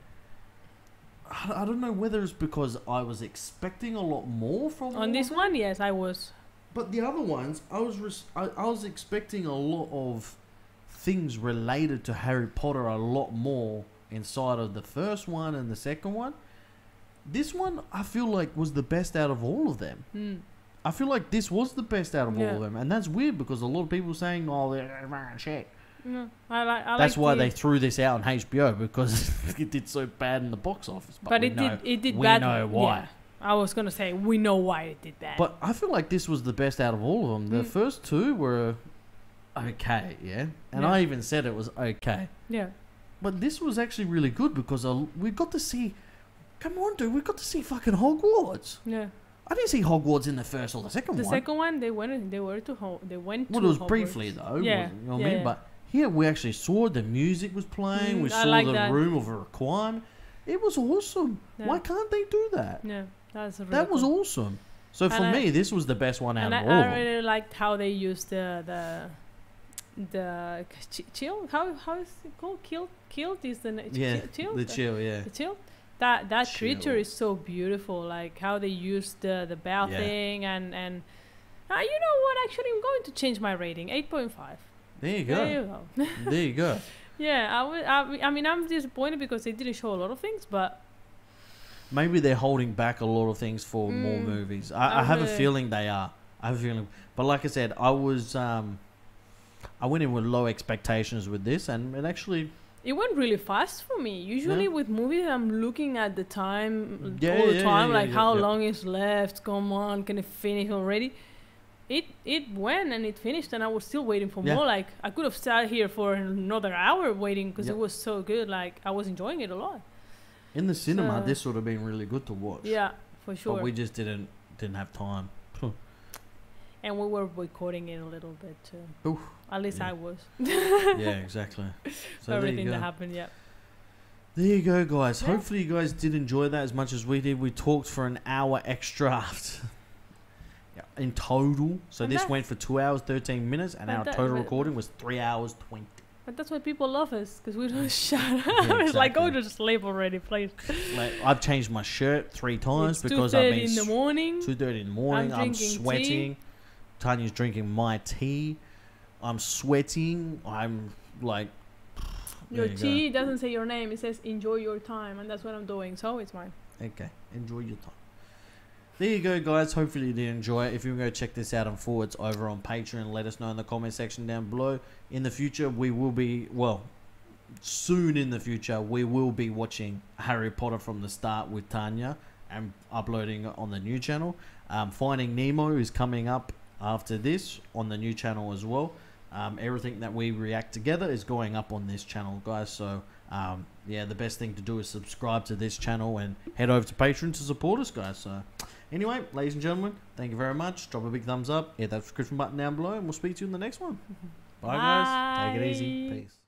I, I don't know whether it's because I was expecting a lot more from. On this one, them. Yes, I was. But the other ones, I was res- I, I was expecting a lot of things related to Harry Potter a lot more inside of the first one and the second one. This one, I feel like, was the best out of all of them. Mm. I feel like this was the best out of yeah. all of them. And that's weird because a lot of people are saying, oh, they're shit. No, I like, I that's like why the, they threw this out on H B O because it did so bad in the box office. But, but it, know, did, it did we bad. We know why. Yeah. I was going to say, we know why it did that. But I feel like this was the best out of all of them. The mm. first two were okay, yeah? And yeah. I even said it was okay. Yeah. But this was actually really good because we got to see... Come on, dude. We got to see fucking Hogwarts. Yeah. I didn't see Hogwarts in the first or the second the one. The second one, they went They were to Ho- They went. Well, to it was Hogwarts. Briefly, though. Yeah. You know what yeah, I mean? Yeah. But here we actually saw the music was playing. Mm, we saw like the that. Room of a requirement. It was awesome. Yeah. Why can't they do that? Yeah. That's really that was cool. awesome. So for and me, I, this was the best one out and of I, all. I really liked how they used the the the ch- chill. How how is it called? Kill killed is the na- yeah ch- chill? the chill yeah the chill. That that chill. creature is so beautiful. Like how they used the the bell yeah. thing and and uh, you know what? Actually, I'm going to change my rating. eight point five There you go. There you go. there you go. Yeah, I would. I, I mean, I'm disappointed because they didn't show a lot of things, but. Maybe they're holding back a lot of things for mm. more movies. I, okay. I have a feeling they are. I have a feeling, but like I said, I was, um, I went in with low expectations with this, and it actually it went really fast for me. Usually yeah. with movies, I'm looking at the time yeah, all the yeah, time, yeah, yeah, like yeah, how yeah. long is left? Come on, can it finish already? It it went and it finished, and I was still waiting for yeah. more. Like I could have sat here for another hour waiting because yeah. it was so good. Like I was enjoying it a lot. In the cinema, so, this would have been really good to watch. Yeah, for sure. But we just didn't didn't have time. And we were boycotting it a little bit too. Oof, At least yeah. I was. yeah, exactly. So everything that happened, yeah. There you go, guys. Yeah. Hopefully you guys did enjoy that as much as we did. We talked for an hour extra after. yeah. in total. So and this went for two hours, thirteen minutes, and our that, total recording was three hours, twenty. But that's why people love us, because we don't shut up. Yeah, exactly. It's like, go to sleep already, please. Like, I've changed my shirt three times it's because I've been... two thirty in the morning. two thirty in the morning. I'm, I'm sweating. Tea. Tanya's drinking my tea. I'm sweating. I'm like... Your tea go. doesn't say your name. It says, enjoy your time. And that's what I'm doing. So it's mine. Okay. Enjoy your time. There you go, guys. Hopefully you did enjoy it. If you want to go check this out and forwards over on Patreon, let us know in the comment section down below. In the future, we will be, well, soon in the future, we will be watching Harry Potter from the start with Tanya and uploading it on the new channel. Um, Finding Nemo is coming up after this on the new channel as well. Um, everything that we react together is going up on this channel, guys. So... Um, yeah, the best thing to do is subscribe to this channel and head over to Patreon to support us, guys. So anyway, ladies and gentlemen, thank you very much. Drop a big thumbs up, hit that subscription button down below, and we'll speak to you in the next one. Bye, Bye. guys. Take it easy. Peace.